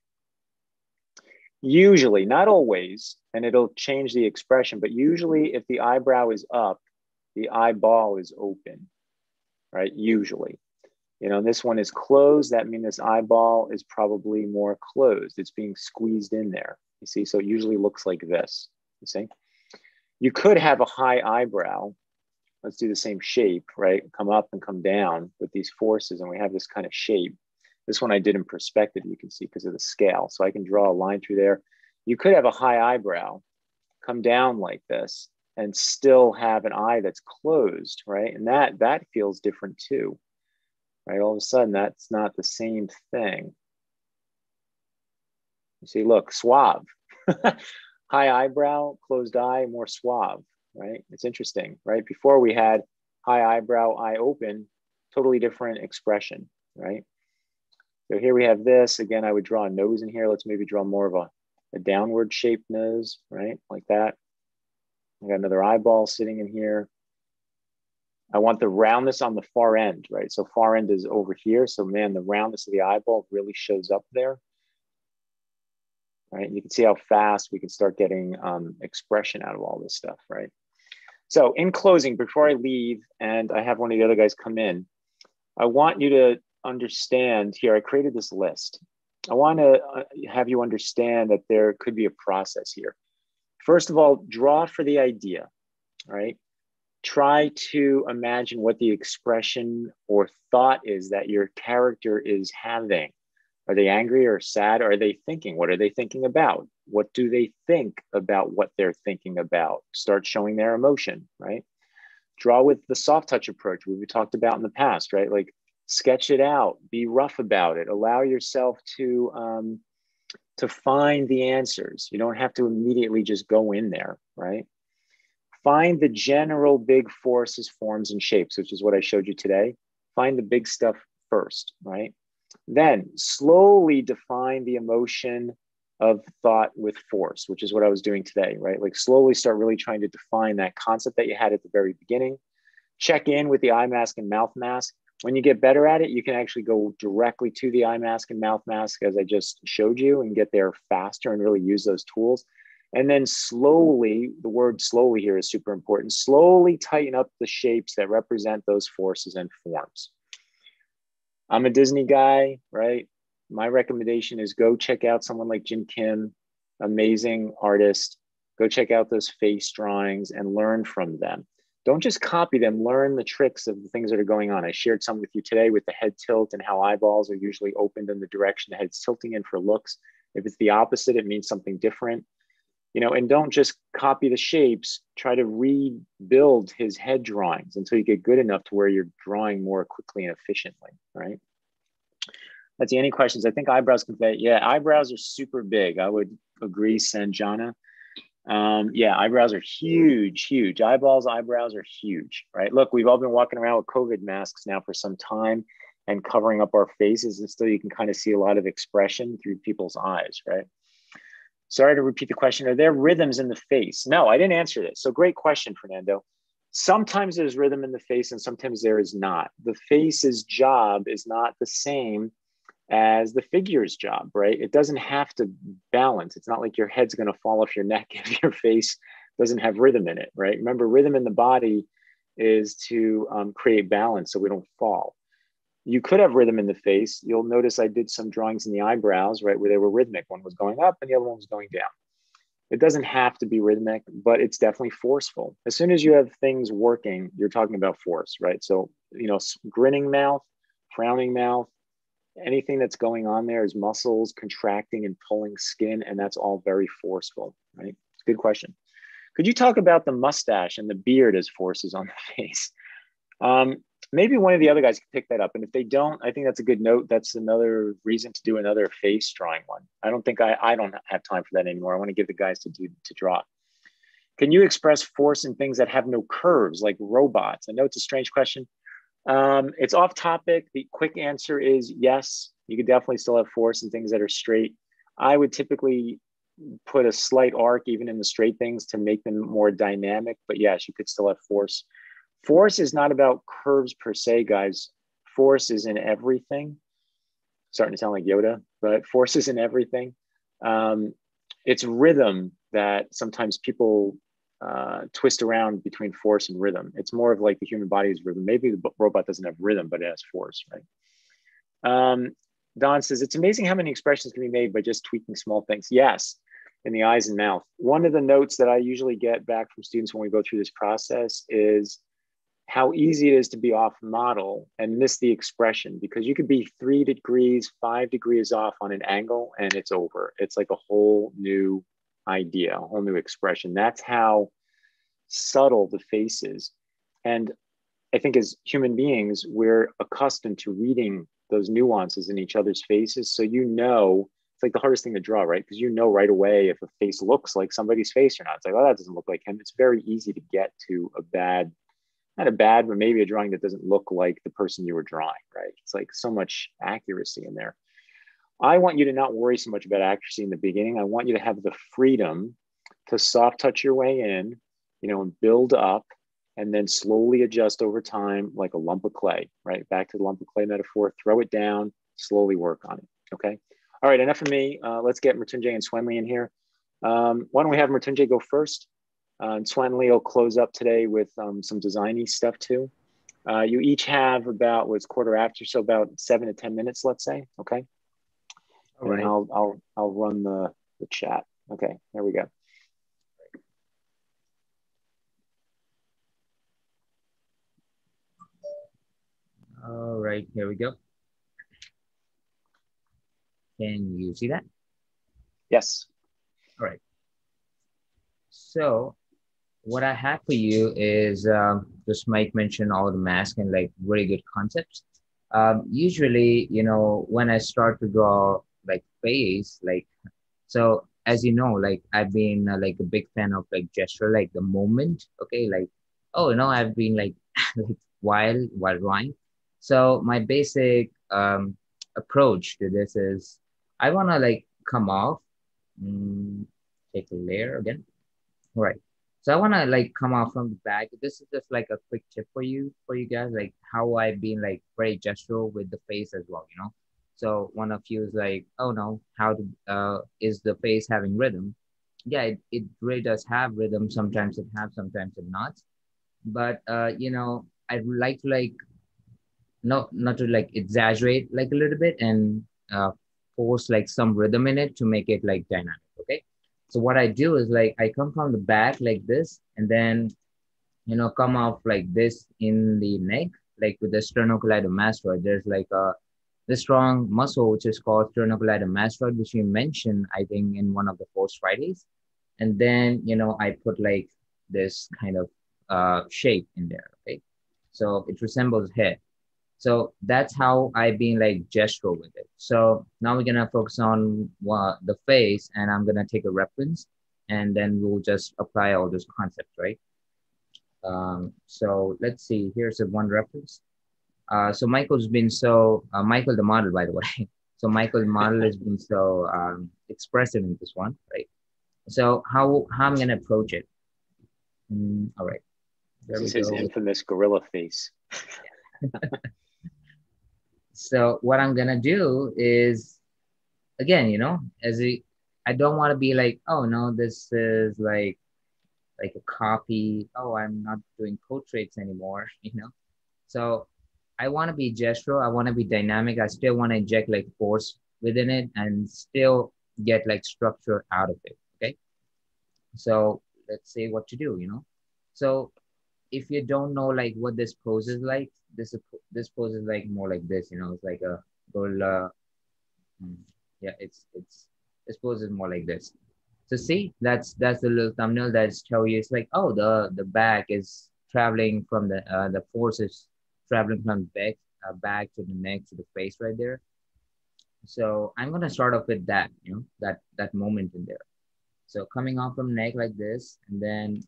Usually, not always, and it'll change the expression, but usually if the eyebrow is up, the eyeball is open, right? Usually. You know, this one is closed. That means this eyeball is probably more closed. It's being squeezed in there, you see? So it usually looks like this, you see? You could have a high eyebrow. Let's do the same shape, right? Come up and come down with these forces, and we have this kind of shape. This one I did in perspective, you can see, because of the scale. So I can draw a line through there. You could have a high eyebrow, come down like this, and still have an eye that's closed, right? And that, that feels different too, right? All of a sudden, that's not the same thing. You see, look, suave. High eyebrow, closed eye, more suave. Right? It's interesting, right? Before we had high eyebrow, eye open, totally different expression, right? So here we have this. Again, I would draw a nose in here. Let's maybe draw more of a, a downward shaped nose, right? Like that. I got another eyeball sitting in here. I want the roundness on the far end, right? So far end is over here. So man, the roundness of the eyeball really shows up there. Right? And you can see how fast we can start getting um, expression out of all this stuff, right? So in closing, before I leave, and I have one of the other guys come in, I want you to understand here, I created this list. I want to have you understand that there could be a process here. First of all, draw for the idea, right? Try to imagine what the expression or thought is that your character is having. Are they angry or sad? Are they thinking? What are they thinking about? What do they think about what they're thinking about? Start showing their emotion, right? Draw with the soft touch approach we talked about in the past, right? Like sketch it out, be rough about it, allow yourself to, um, to find the answers. You don't have to immediately just go in there, right? Find the general big forces, forms, and shapes, which is what I showed you today. Find the big stuff first, right? Then slowly define the emotion of thought with force, which is what I was doing today, right? Like slowly start really trying to define that concept that you had at the very beginning. Check in with the eye mask and mouth mask. When you get better at it, you can actually go directly to the eye mask and mouth mask, as I just showed you, and get there faster and really use those tools. And then slowly, the word slowly here is super important, slowly tighten up the shapes that represent those forces and forms. I'm a Disney guy, right? My recommendation is go check out someone like Jin Kim, amazing artist. Go check out those face drawings and learn from them. Don't just copy them, learn the tricks of the things that are going on. I shared some with you today with the head tilt and how eyeballs are usually opened in the direction the head's tilting in for looks. If it's the opposite, it means something different. You know, and don't just copy the shapes, try to rebuild his head drawings until you get good enough to where you're drawing more quickly and efficiently, right? Let's see, any questions? I think eyebrows can play. Yeah, eyebrows are super big. I would agree, Sanjana. Um, yeah, eyebrows are huge, huge. Eyeballs, eyebrows are huge, right? Look, we've all been walking around with COVID masks now for some time. and covering up our faces, and still you can kind of see a lot of expression through people's eyes, right? Sorry to repeat the question. Are there rhythms in the face? No, I didn't answer this. So great question, Fernando. Sometimes there's rhythm in the face and sometimes there is not. The face's job is not the same as the figure's job, right? It doesn't have to balance. It's not like your head's gonna fall off your neck if your face doesn't have rhythm in it, right? Remember, rhythm in the body is to um, create balance so we don't fall. You could have rhythm in the face. You'll notice I did some drawings in the eyebrows, right, where they were rhythmic. One was going up and the other one was going down. It doesn't have to be rhythmic, but it's definitely forceful. As soon as you have things working, you're talking about force, right? So, you know, grinning mouth, frowning mouth, anything that's going on there is muscles contracting and pulling skin, and that's all very forceful, right? Good question. Could you talk about the mustache and the beard as forces on the face? Um, Maybe one of the other guys can pick that up. And if they don't, I think that's a good note. That's another reason to do another face drawing one. I don't think I, I don't have time for that anymore. I want to give the guys to do to draw. Can you express force in things that have no curves, like robots? I know it's a strange question. Um, it's off topic. The quick answer is yes. You could definitely still have force in things that are straight. I would typically put a slight arc even in the straight things to make them more dynamic. But yes, you could still have force. Force is not about curves per se, guys. Force is in everything. Starting to sound like Yoda, but force is in everything. Um, it's rhythm that sometimes people uh, twist around between force and rhythm. It's more of like the human body's rhythm. Maybe the robot doesn't have rhythm, but it has force, right? Um, Don says, it's amazing how many expressions can be made by just tweaking small things. Yes, in the eyes and mouth. One of the notes that I usually get back from students when we go through this process is how easy it is to be off model and miss the expression, because you could be three degrees, five degrees off on an angle and it's over. It's like a whole new idea, a whole new expression. That's how subtle the face is. And I think as human beings, we're accustomed to reading those nuances in each other's faces. So you know, it's like the hardest thing to draw, right? Because you know right away if a face looks like somebody's face or not. It's like, oh, that doesn't look like him. It's very easy to get to a bad Not a bad, but maybe a drawing that doesn't look like the person you were drawing, right? It's like so much accuracy in there. I want you to not worry so much about accuracy in the beginning. I want you to have the freedom to soft touch your way in, you know, and build up and then slowly adjust over time like a lump of clay, right? Back to the lump of clay metaphor, throw it down, slowly work on it, okay? All right, enough of me. Uh, let's get Mritunjay and Swendly in here. Um, why don't we have Mritunjay go first? Uh, and Swendly will close up today with um, some designy stuff too. Uh, you each have about what's quarter after, so about seven to ten minutes, let's say. Okay. All right. And I'll, I'll, I'll run the, the chat. Okay. There we go. All right. Here we go. Can you see that? Yes. All right. So, what I have for you is um, just Mike mentioned all the masks and like really good concepts. Um, usually, you know, when I start to draw like face, like, so as you know, like I've been uh, like a big fan of like gesture, like the moment, okay, like, oh, no, I've been like, like while, while drawing. So my basic um, approach to this is I want to like come off, mm, take a layer again. All right, so I want to like come out from the back. This is just like a quick tip for you, for you guys, like how I've been like very gestural with the face as well, you know. So one of you is like, oh no, how do, uh, is the face having rhythm? Yeah, it, it really does have rhythm. Sometimes it has, sometimes it not. But uh, you know, I'd like to like, not not to like exaggerate like a little bit and uh, force like some rhythm in it to make it like dynamic. Okay. So what I do is like, I come from the back like this, and then, you know, come off like this in the neck, like with the sternocleidomastoid. There's like a, this strong muscle, which is called sternocleidomastoid, which we mentioned, I think, in one of the Force Fridays. And then, you know, I put like this kind of uh, shape in there, okay? So it resembles head. So that's how I've been like gestural with it. So now we're gonna focus on uh, the face, and I'm gonna take a reference and then we'll just apply all those concepts, right? Um, so let's see, here's a one reference. Uh, so Michael's been so, uh, Michael the model, by the way. So Michael the model has been so um, expressive in this one, right? So how, how I'm gonna approach it. Mm, all right. There this is his infamous gorilla face. So what I'm gonna do is, again, you know, as a, I don't want to be like, oh no, this is like, like a copy. Oh, I'm not doing portraits anymore, you know? So I want to be gestural. I want to be dynamic. I still want to inject like force within it and still get like structure out of it, okay? So let's say what to do, you know? So if you don't know like what this pose is like, this, this pose is like more like this, you know, it's like a gorilla. Yeah, it's, it's, this pose is more like this. So see, that's that's the little thumbnail that's tell you it's like, oh, the the back is traveling from the uh, the force is traveling from back uh, back to the neck to the face right there. So I'm gonna start off with that, you know, that that moment in there. So coming off from neck like this, and then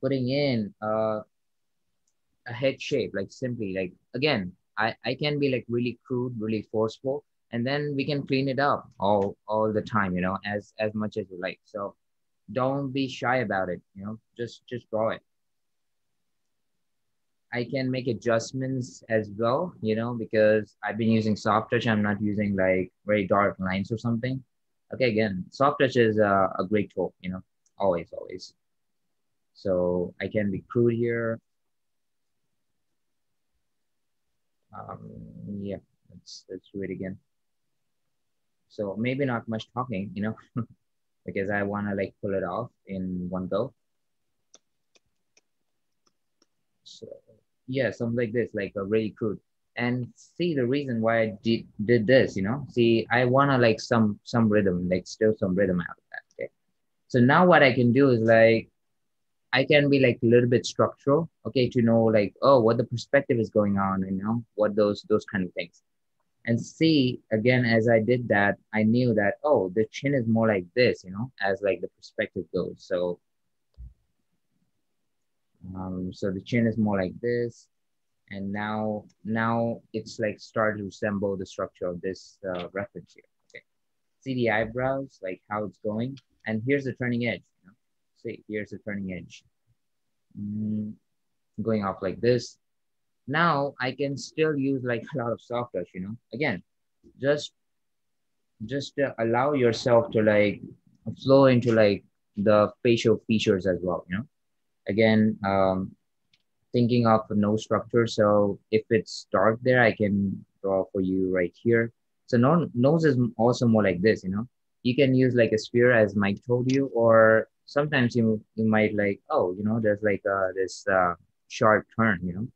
putting in uh, a head shape, like simply like again, I I can be like really crude, really forceful. And then we can clean it up all, all the time, you know, as, as much as you like. So don't be shy about it, you know, just, just draw it. I can make adjustments as well, you know, because I've been using soft touch. I'm not using like very dark lines or something. Okay, again, soft touch is a, a great tool, you know, always, always. So I can be crude here. Um, yeah, let's, let's do it again. So maybe not much talking, you know, because I want to like pull it off in one go. So yeah, something like this, like a really crude. And see the reason why I did, did this, you know, see, I want to like some, some rhythm, like still some rhythm out of that. Okay. So now what I can do is like, I can be like a little bit structural, okay, to know like, oh, what the perspective is going on, you know, what those, those kind of things. And see, again, as I did that, I knew that, oh, the chin is more like this, you know, as like the perspective goes. So, um, so the chin is more like this. And now, now it's like starting to resemble the structure of this uh, reference here. Okay. See the eyebrows, like how it's going. And here's the turning edge. You know? See, here's the turning edge. Mm, going off like this. Now I can still use like a lot of soft touch, you know, again, just, just uh, allow yourself to like flow into like the facial features as well, you know, again, um, thinking of no structure. So if it's dark there, I can draw for you right here. So no, nose is also more like this, you know, you can use like a sphere as Mike told you, or sometimes you, you might like, oh, you know, there's like uh, this uh, sharp turn, you know.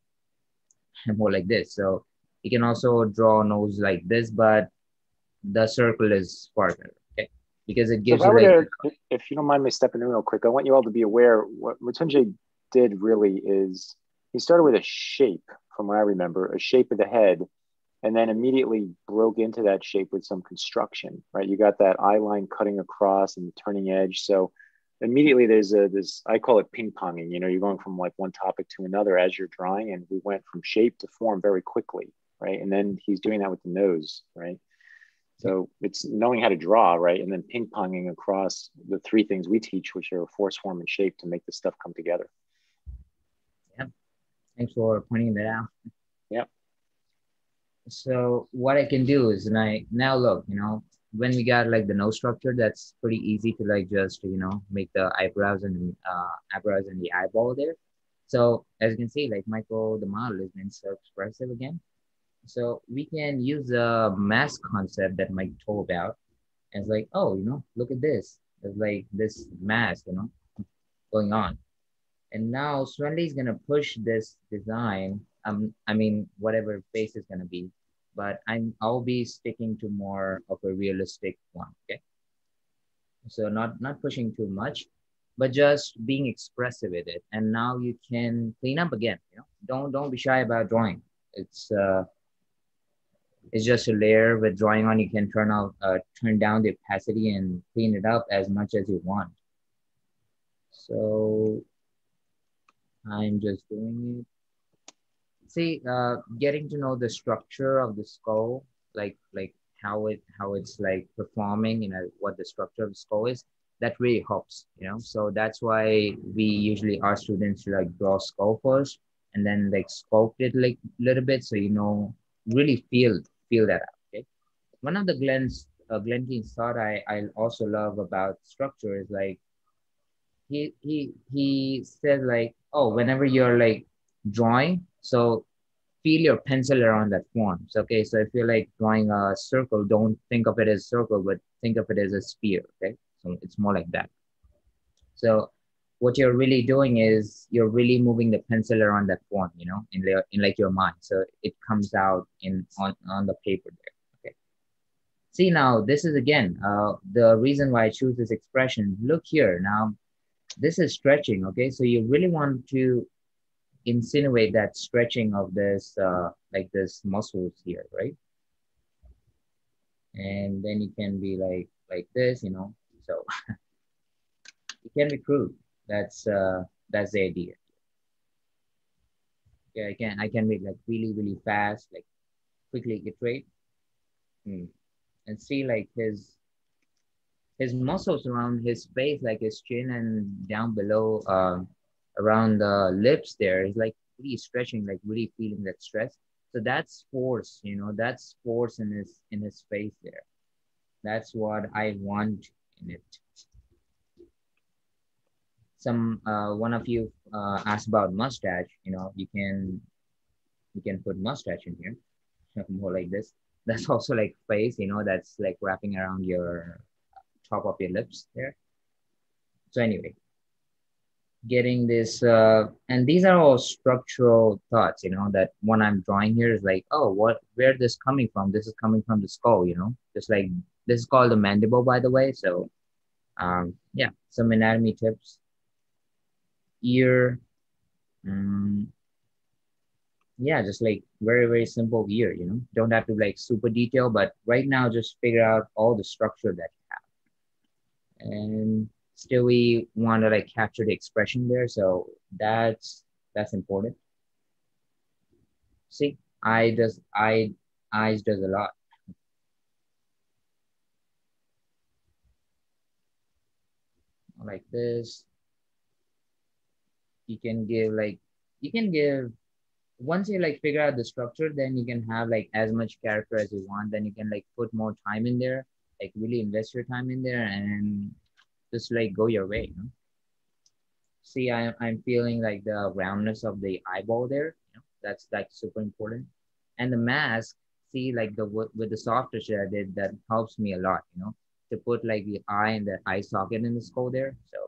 More like this. So you can also draw nose like this, but the circle is farther, okay? Because it gives so you like... Gonna, if you don't mind me stepping in real quick, I want you all to be aware, what Mritunjay did really is, he started with a shape, from what I remember, a shape of the head, and then immediately broke into that shape with some construction, right? You got that eye line cutting across and the turning edge. So immediately there's a, this, I call it ping ponging, you know, you're going from like one topic to another as you're drawing, and we went from shape to form very quickly, right? And then he's doing that with the nose, right? So it's knowing how to draw, right? And then ping ponging across the three things we teach, which are force, form, and shape to make this stuff come together. Yeah, thanks for pointing that out. Yeah. So what I can do is, and I, now look, you know, when we got like the nose structure, that's pretty easy to like just, you know, make the eyebrows and uh, eyebrows and the eyeball there. So as you can see, like Michael, the model, has been so expressive again. So we can use the mask concept that Mike told about. And it's like, oh, you know, look at this. It's like this mask, you know, going on. And now Swendly is gonna push this design. Um, I mean, whatever face is gonna be. But I'm, I'll be sticking to more of a realistic one, okay? So not, not pushing too much, but just being expressive with it. And now you can clean up again, you know? Don't, don't be shy about drawing. It's, uh, it's just a layer with drawing on. You can turn out, uh, turn down the opacity and clean it up as much as you want. So I'm just doing it. see, uh, getting to know the structure of the skull, like like how it how it's like performing, you know, what the structure of the skull is, that really helps, you know. So that's why we usually ask students to like draw skull first and then like sculpt it like a little bit, so you know, really feel feel that out. Okay. One of the Glenn's uh, Glenn Keane's thought I I also love about structure is like he he he said like, oh, whenever you're like drawing, so feel your pencil around that form. So, okay, so if you're like drawing a circle, don't think of it as a circle, but think of it as a sphere, okay? So it's more like that. So what you're really doing is you're really moving the pencil around that form, you know, in, in like your mind. So it comes out in on, on the paper there, okay? See, now this is again, uh, the reason why I choose this expression. Look here, now this is stretching, okay? So you really want to insinuate that stretching of this, uh, like this muscles here, right? And then you can be like, like this, you know, so it can be crude. That's, uh, that's the idea. Yeah, I can, I can make like really, really fast, like quickly iterate. Mm. And see like his, his muscles around his face, like his chin and down below, uh, around the lips there is like really stretching, like really feeling that stress. So that's force, you know, that's force in his, in his face there. That's what I want in it. Some, uh, one of you uh, asked about mustache, you know, you can, you can put mustache in here, more like this. That's also like face, you know, that's like wrapping around your top of your lips there. So anyway, getting this, uh, and these are all structural thoughts, you know, that when I'm drawing here is like, oh, what, where this coming from? This is coming from the skull, you know, just like, this is called the mandible, by the way. So, um, yeah, some anatomy tips, ear, um, yeah, just like very, very simple ear, you know, don't have to like super detail, but right now just figure out all the structure that you have. And still we want to like capture the expression there. So that's, that's important. See, I does, I, eyes does a lot. Like this, you can give like, you can give, once you like figure out the structure, then you can have like as much character as you want. Then you can like put more time in there, like really invest your time in there and just like go your way, you know? See, I, I'm feeling like the roundness of the eyeball there, you know? That's like super important. And the mask, see like the with the soft touch that I did, that helps me a lot, you know, to put like the eye and the eye socket in the skull there. So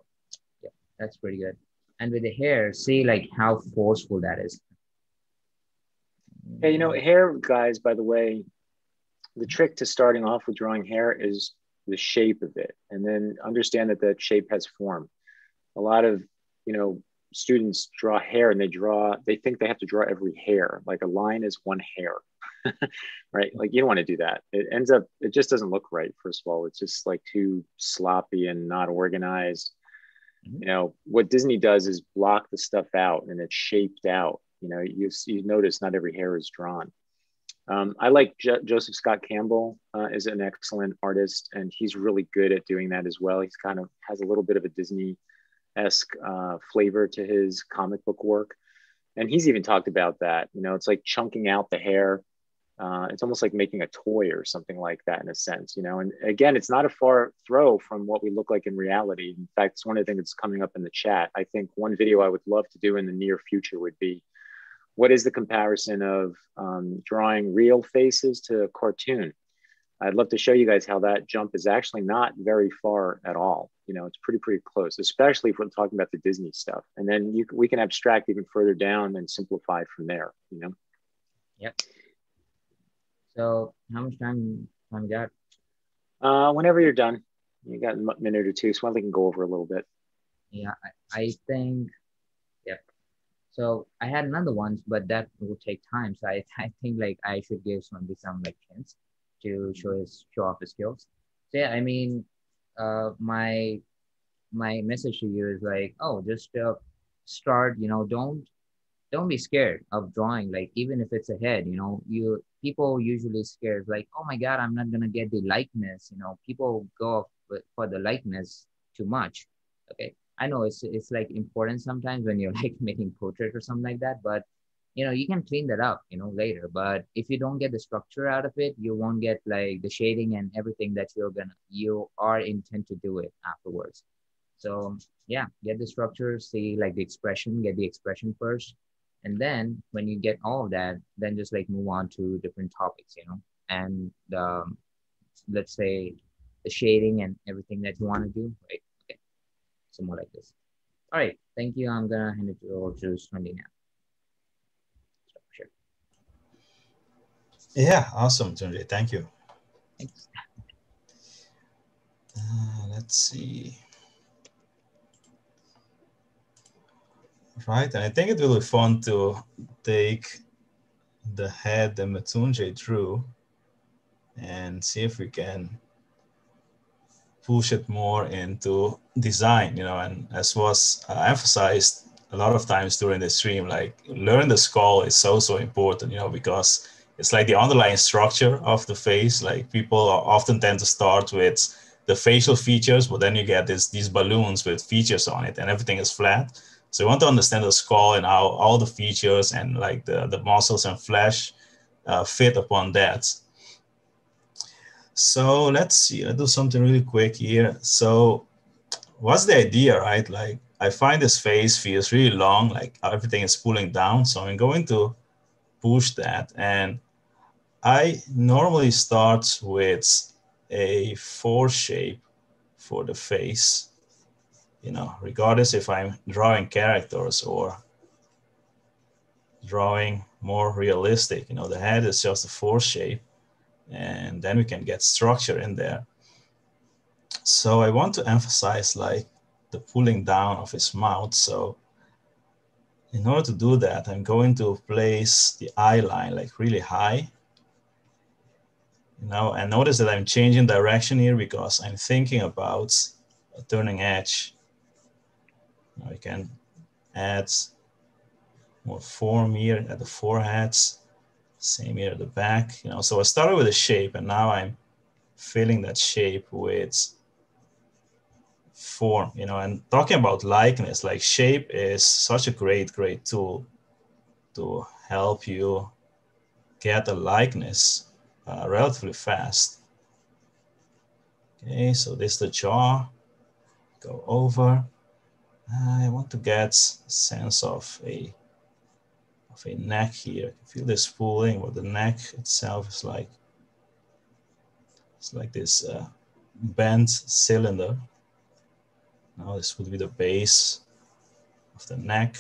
yeah, that's pretty good. And with the hair, see like how forceful that is. Hey, you know, hair guys, by the way, the trick to starting off with drawing hair is the shape of it, and then understand that that shape has form. A lot of, you know, students draw hair and they draw, they think they have to draw every hair. Like a line is one hair, right? Like you don't want to do that. It ends up, it just doesn't look right. First of all, it's just like too sloppy and not organized. Mm-hmm. You know, what Disney does is block the stuff out and it's shaped out. You know, you, you notice not every hair is drawn. Um, I like Jo Joseph Scott Campbell uh, is an excellent artist, and he's really good at doing that as well. He's kind of has a little bit of a Disney-esque uh, flavor to his comic book work. And he's even talked about that. You know, it's like chunking out the hair. Uh, it's almost like making a toy or something like that in a sense, you know? And again, it's not a far throw from what we look like in reality. In fact, it's one of the things that's coming up in the chat. I think one video I would love to do in the near future would be, what is the comparison of um, drawing real faces to a cartoon? I'd love to show you guys how that jump is actually not very far at all. You know, it's pretty, pretty close, especially if we're talking about the Disney stuff. And then you, we can abstract even further down and simplify from there, you know? Yep. So how much time have you got? Uh, whenever you're done, you got a minute or two, so I can go over a little bit. Yeah, I, I think, yep. So I had another one, but that will take time. So I, I think like I should give Swendly some like hints to show his show off his skills. So yeah, I mean, uh, my my message to you is like, oh, just uh, start. You know, don't don't be scared of drawing. Like, even if it's a head, you know, you people usually scared, like, oh my God, I'm not going to get the likeness. You know, people go for the likeness too much. Okay. I know it's, it's like important sometimes when you're like making portraits or something like that, but you know, you can clean that up, you know, later, but if you don't get the structure out of it, you won't get like the shading and everything that you're gonna, you are intent to do it afterwards. So yeah, get the structure, see like the expression, get the expression first. And then when you get all of that, then just like move on to different topics, you know, and um, let's say the shading and everything that you want to do, right? Okay. So more like this. All right, thank you. I'm gonna hand it over to Swendly now. Yeah, awesome, Mritunjay. Thank you. Thanks. Uh, let's see. Right, and I think it will be fun to take the head that Mritunjay drew and see if we can push it more into design, you know, and as was uh, emphasized a lot of times during the stream, like learn the skull is so, so important, you know, because it's like the underlying structure of the face. Like people are often tend to start with the facial features, but then you get this, these balloons with features on it and everything is flat. So you want to understand the skull and how all the features and like the, the muscles and flesh uh, fit upon that. So let's see, I'll do something really quick here. So what's the idea, right? Like I find this face feels really long, like everything is pulling down. So I'm going to push that, and I normally start with a four shape for the face, you know, regardless if I'm drawing characters or drawing more realistic, you know, the head is just a four shape, and then we can get structure in there. So I want to emphasize like the pulling down of his mouth. So in order to do that, I'm going to place the eye line like really high. You know, and notice that I'm changing direction here because I'm thinking about a turning edge. I can add more form here at the forehead, same here at the back. You know, so I started with a shape, and now I'm filling that shape with form, you know, and talking about likeness, like shape is such a great, great tool to help you get a likeness uh, relatively fast. Okay, so this is the jaw, go over. I want to get a sense of a, of a neck here. Feel this pulling, what the neck itself is like. It's like this uh, bent cylinder. Now this would be the base of the neck.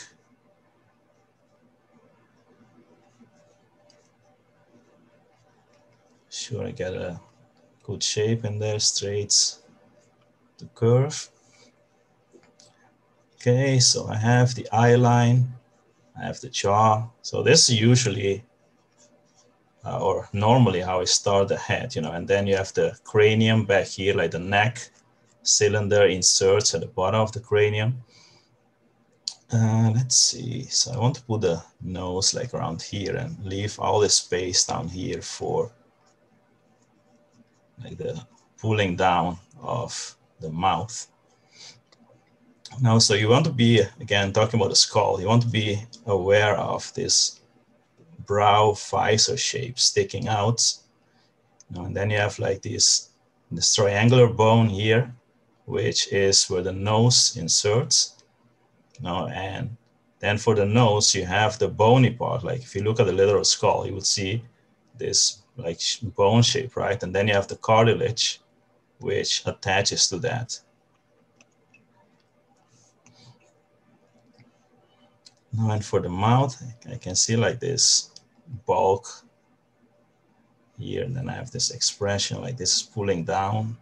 Sure, I get a good shape in there, straight the curve. Okay, so I have the eye line, I have the jaw. So this is usually uh, or normally how I start the head, you know, and then you have the cranium back here, like the neck. Cylinder inserts at the bottom of the cranium. Uh, let's see. So I want to put the nose like around here and leave all the space down here for like the pulling down of the mouth. Now, so you want to be, again, talking about the skull, you want to be aware of this brow visor shape sticking out. Now, and then you have like this, this triangular bone here, which is where the nose inserts. You know, and then for the nose, you have the bony part. Like if you look at the literal skull, you would see this like bone shape, right? And then you have the cartilage, which attaches to that. Now, and for the mouth, I can see like this bulk here. And then I have this expression like this pulling down.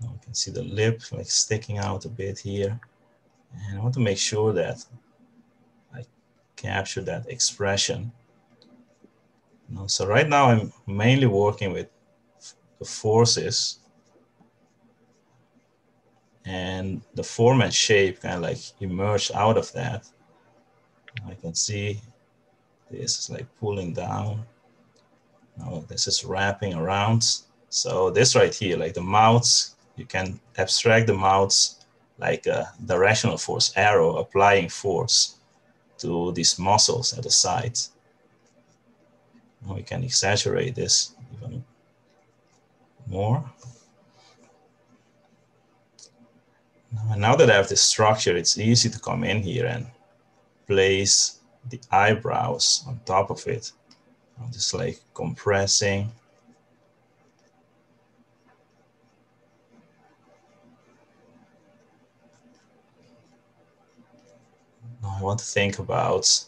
Now you can see the lip like sticking out a bit here. And I want to make sure that I capture that expression. You know, so right now I'm mainly working with the forces. And the form and shape kind of like emerge out of that. I can see this is like pulling down. Now this is wrapping around. So this right here, like the mouths, you can abstract the mouths like a directional force, arrow applying force to these muscles at the sides. Now we can exaggerate this even more. Now that I have this structure, it's easy to come in here and place the eyebrows on top of it. I'm just like compressing. Now I want to think about,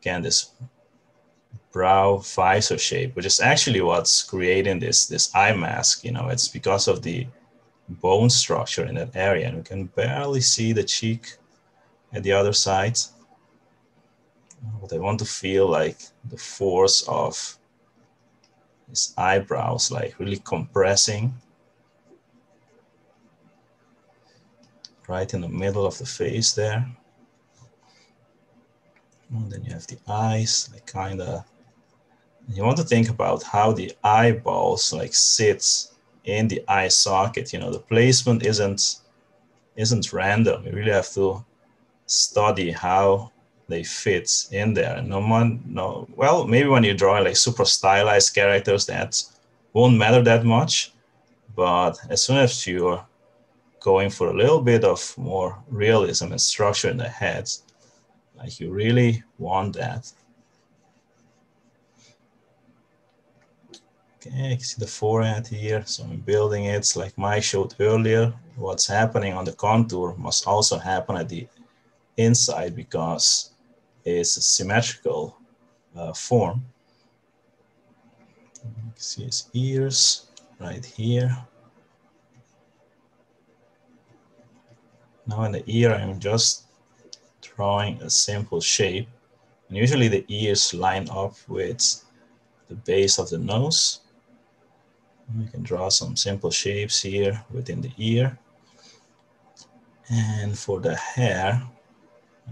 again, this brow visor shape, which is actually what's creating this, this eye mask. You know, it's because of the bone structure in that area, and we can barely see the cheek at the other side. But I want to feel like the force of his eyebrows, like really compressing right in the middle of the face there. And then you have the eyes, like kind of, you want to think about how the eyeballs like sits in the eye socket. You know, the placement isn't, isn't random. You really have to study how they fit in there. No one, no, well, maybe when you draw like super stylized characters, that won't matter that much. But as soon as you're going for a little bit of more realism and structure in the head, like you really want that. Okay, you can see the forehead here. So I'm building it like Mike showed earlier. What's happening on the contour must also happen at the inside because it's a symmetrical uh, form. You can see his ears right here. Now in the ear, I'm just drawing a simple shape. And usually the ears line up with the base of the nose. And we can draw some simple shapes here within the ear. And for the hair,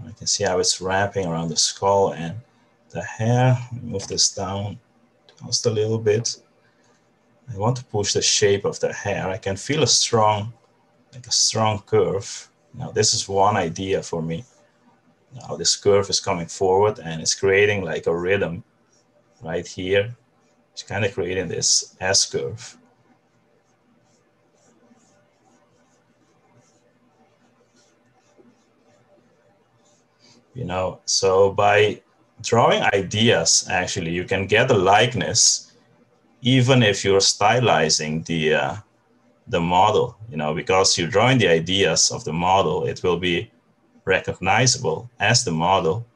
I can see how it's wrapping around the skull and the hair. Move this down just a little bit. I want to push the shape of the hair. I can feel a strong, like a strong curve. Now this is one idea for me. Now this curve is coming forward and it's creating like a rhythm right here. It's kind of creating this S curve. You know, so by drawing ideas, actually, you can get a likeness even if you're stylizing the, uh, the model, you know, because you're drawing the ideas of the model, it will be recognizable as the model.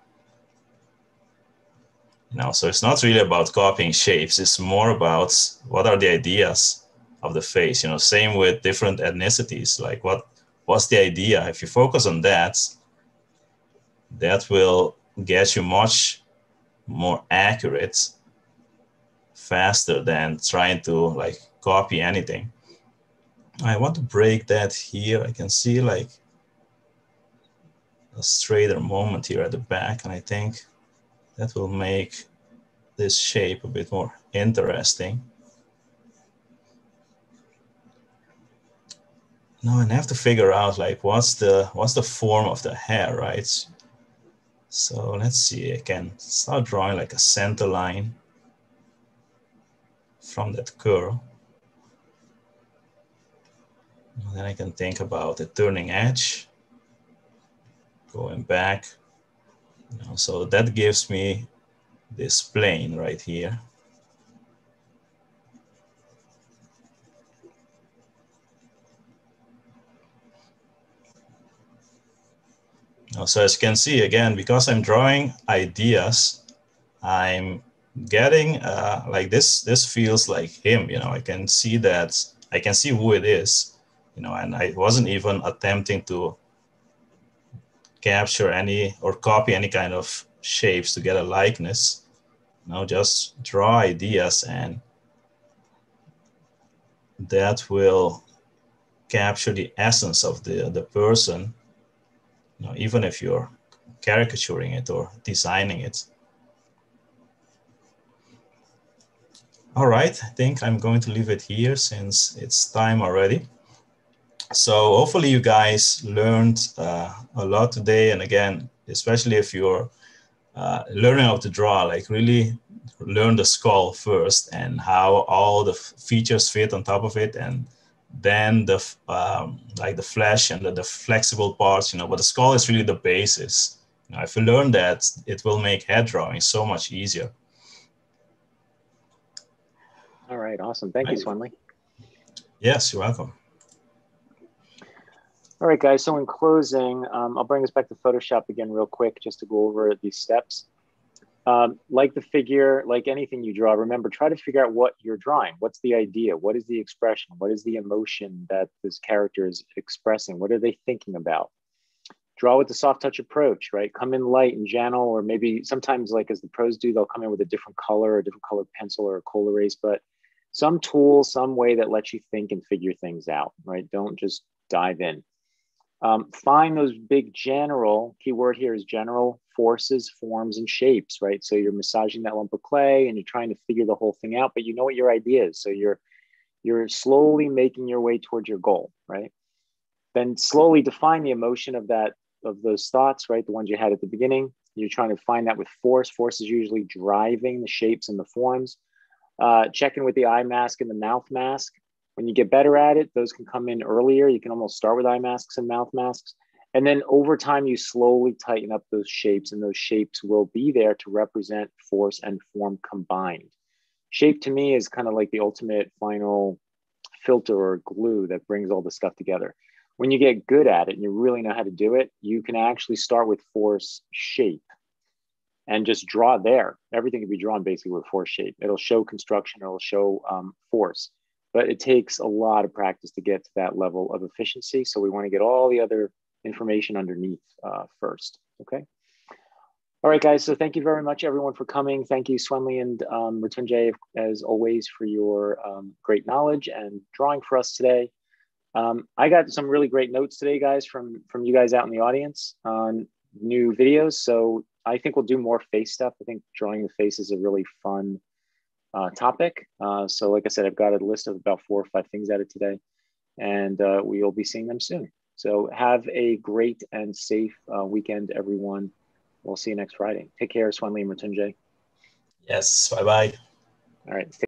You know, so it's not really about copying shapes, it's more about what are the ideas of the face, you know, same with different ethnicities, like what what's the idea? If you focus on that, that will get you much more accurate faster than trying to like copy anything. I want to break that here. I can see like a straighter moment here at the back, and I think that will make this shape a bit more interesting. Now I have to figure out like what's the what's the form of the hair, right? So let's see. I can start drawing like a center line from that curl. And then I can think about the turning edge, going back. You know, so that gives me this plane right here. Now, so as you can see, again, because I'm drawing ideas, I'm getting uh, like this, this feels like him, you know, I can see that, I can see who it is, you know, and I wasn't even attempting to capture any or copy any kind of shapes to get a likeness. Now just draw ideas and that will capture the essence of the, the person. You know, even if you're caricaturing it or designing it. All right, I think I'm going to leave it here since it's time already. So hopefully you guys learned uh, a lot today. And again, especially if you're uh, learning how to draw, like really learn the skull first and how all the features fit on top of it. And then the um, like the flesh and the, the flexible parts, you know, but the skull is really the basis. You know, if you learn that, it will make head drawing so much easier. All right, awesome. Thank you, Swendly. Yes, you're welcome. All right, guys, so in closing, um, I'll bring us back to Photoshop again real quick just to go over these steps. Um, like the figure, like anything you draw, remember, try to figure out what you're drawing. What's the idea? What is the expression? What is the emotion that this character is expressing? What are they thinking about? Draw with the soft touch approach, right? Come in light and channel, or maybe sometimes, like as the pros do, they'll come in with a different color or a different colored pencil or a coal erase, but some tool, some way that lets you think and figure things out, right? Don't just dive in. Um, find those big general, keyword here is general, forces, forms, and shapes, right? So you're massaging that lump of clay and you're trying to figure the whole thing out, but you know what your idea is. So you're, you're slowly making your way towards your goal, right? Then slowly define the emotion of that, of those thoughts, right? The ones you had at the beginning. You're trying to find that with force. Force is usually driving the shapes and the forms. Uh, check in with the eye mask and the mouth mask. When you get better at it, those can come in earlier. You can almost start with eye masks and mouth masks. And then over time, you slowly tighten up those shapes, and those shapes will be there to represent force and form combined. Shape to me is kind of like the ultimate final filter or glue that brings all the stuff together. When you get good at it and you really know how to do it, you can actually start with force shape and just draw there. Everything can be drawn basically with force shape. It'll show construction, it'll show um, force. But it takes a lot of practice to get to that level of efficiency. So we want to get all the other information underneath uh, first, okay? All right, guys, so thank you very much, everyone, for coming. Thank you, Swendly and um, Mritunjay, as always, for your um, great knowledge and drawing for us today. Um, I got some really great notes today, guys, from, from you guys out in the audience on new videos. So I think we'll do more face stuff. I think drawing the face is a really fun Uh, topic. Uh, so like I said, I've got a list of about four or five things added today, and uh, we'll be seeing them soon. So have a great and safe uh, weekend, everyone. We'll see you next Friday. Take care, Swendly and Mritunjay. Yes, bye-bye. All right.